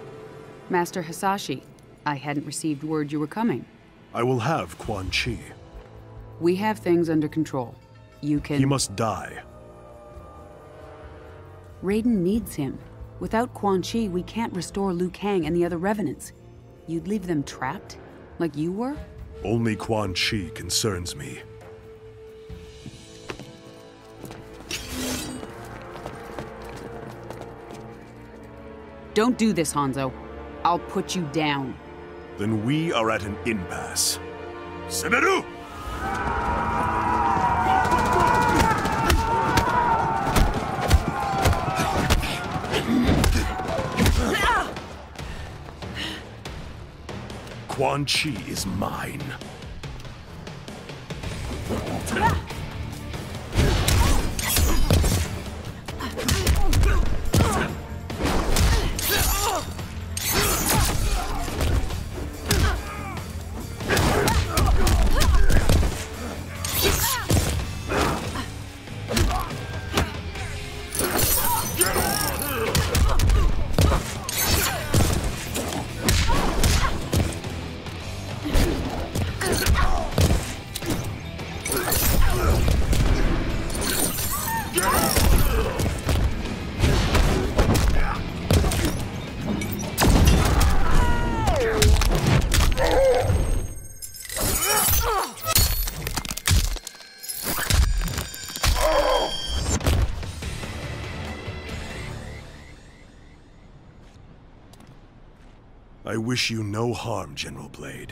Master Hasashi, I hadn't received word you were coming. I will have Quan Chi. We have things under control. You can... He must die. Raiden needs him. Without Quan Chi, we can't restore Liu Kang and the other revenants. You'd leave them trapped? Like you were? Only Quan Chi concerns me. Don't do this, Hanzo. I'll put you down. Then we are at an impasse. Semeru! Quan Chi is mine. I wish you no harm, General Blade.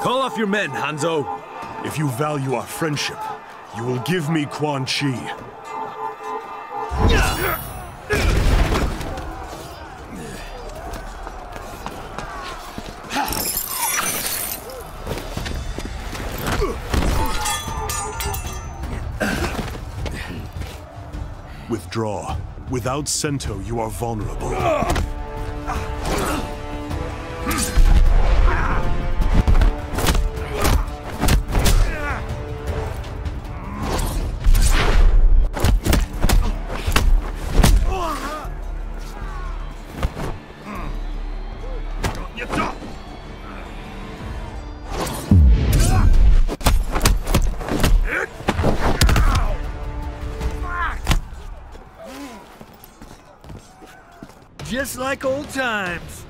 Call off your men, Hanzo. If you value our friendship, you will give me Quan Chi. Withdraw. Without Sento, you are vulnerable. Just like old times.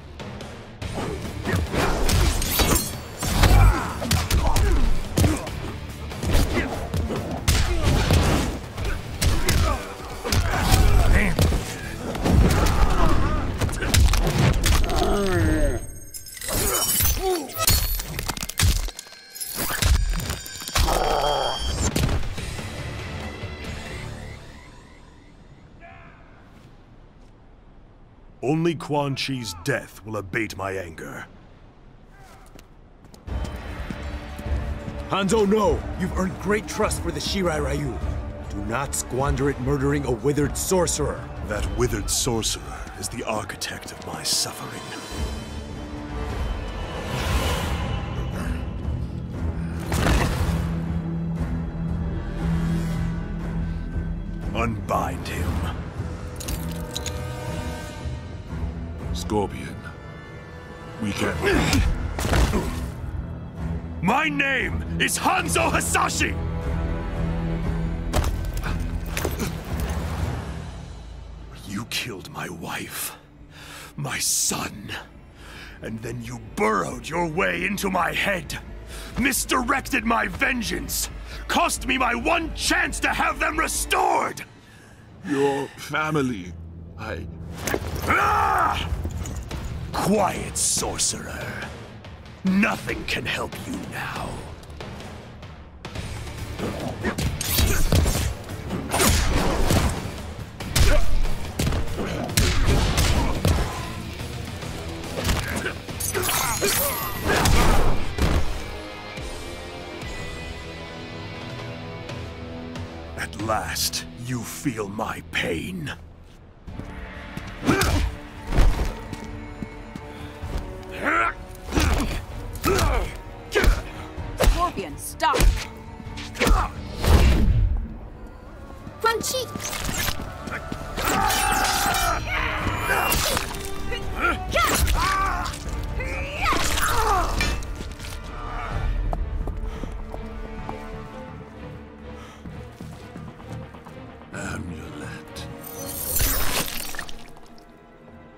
Only Quan Chi's death will abate my anger. Hanzo, no! You've earned great trust for the Shirai Ryu. Do not squander it murdering a withered sorcerer. That withered sorcerer is the architect of my suffering. Unbind him. Scorpion, we can... My name is Hanzo Hasashi! You killed my wife, my son, and then you burrowed your way into my head, misdirected my vengeance, cost me my one chance to have them restored! Your family, I... Ah! Quiet, sorcerer. Nothing can help you now. At last, you feel my pain. Scorpion, stop! Quan Chi! Amulet.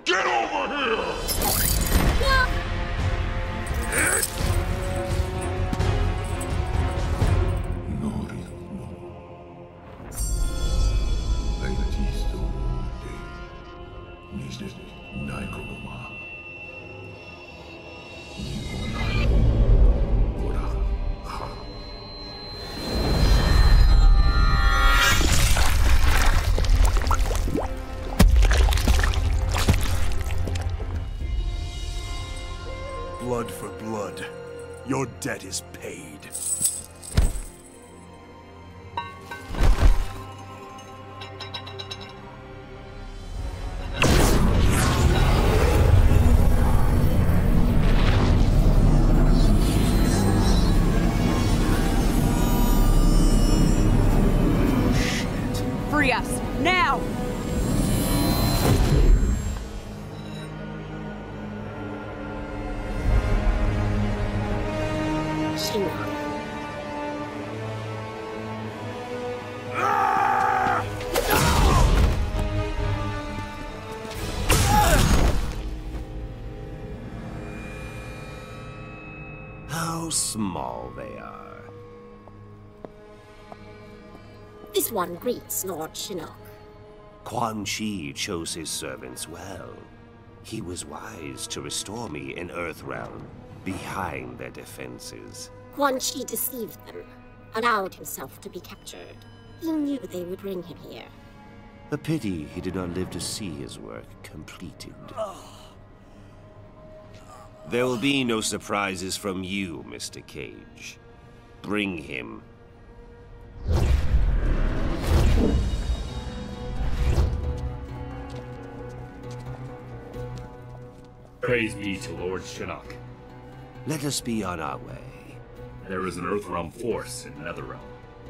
Get over here! No. Blood for blood. Your debt is paid. How small they are. This one greets Lord Shinnok. Quan Chi chose his servants well. He was wise to restore me in Earthrealm, behind their defenses. Quan Chi deceived them, allowed himself to be captured. He knew they would bring him here. A pity he did not live to see his work completed. There will be no surprises from you, Mr. Cage. Bring him. Praise be to Lord Shinnok. Let us be on our way. There is an Earthrealm force in Netherrealm.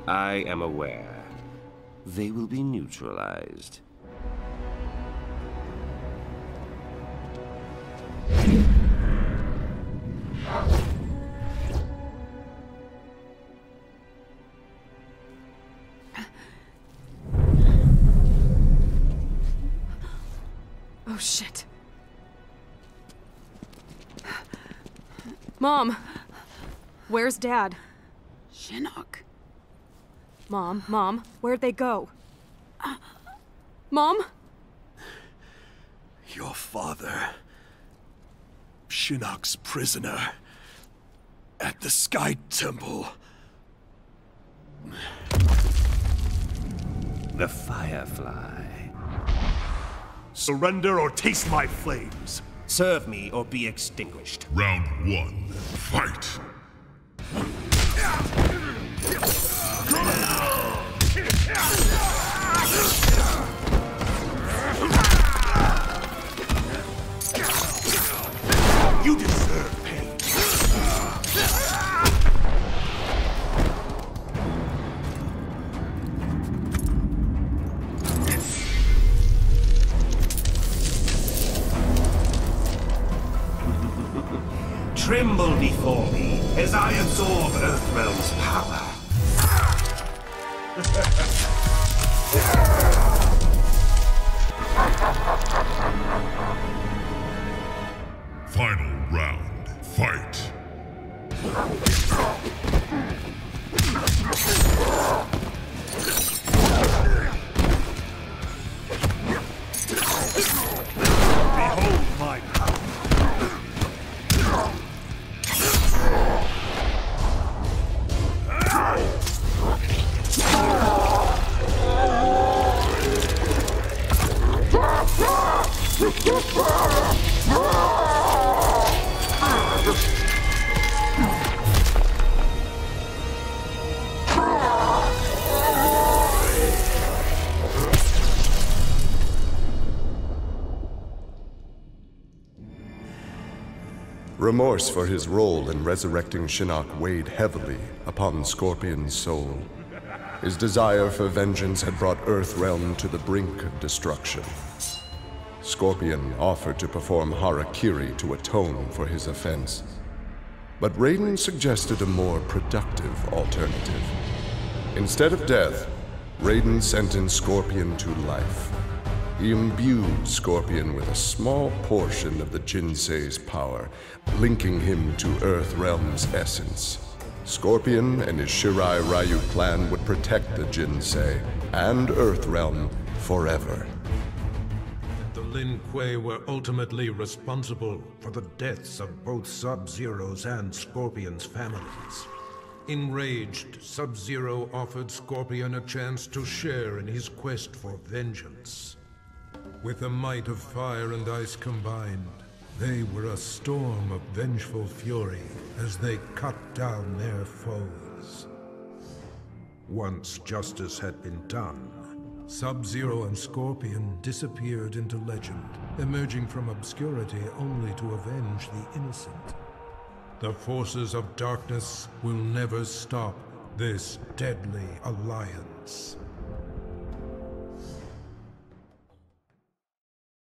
I am aware. They will be neutralized. Oh, shit. Mom! Where's Dad? Shinnok. Mom, where'd they go? Mom? Your father... Shinnok's prisoner... at the Sky Temple. The Firefly. Surrender or taste my flames. Serve me or be extinguished. Round one, fight! You deserve pain. Tremble before me as I absorb Earthrealm's power. Final round, fight. Behold my power. Remorse for his role in resurrecting Shinnok weighed heavily upon Scorpion's soul. His desire for vengeance had brought Earthrealm to the brink of destruction. Scorpion offered to perform harakiri to atone for his offense, but Raiden suggested a more productive alternative. Instead of death, Raiden sentenced Scorpion to life. He imbued Scorpion with a small portion of the Jinsei's power, linking him to Earthrealm's essence. Scorpion and his Shirai Ryu clan would protect the Jinsei and Earthrealm forever. That the Lin Kuei were ultimately responsible for the deaths of both Sub-Zero's and Scorpion's families. Enraged, Sub-Zero offered Scorpion a chance to share in his quest for vengeance. With the might of fire and ice combined, they were a storm of vengeful fury as they cut down their foes. Once justice had been done, Sub-Zero and Scorpion disappeared into legend, emerging from obscurity only to avenge the innocent. The forces of darkness will never stop this deadly alliance.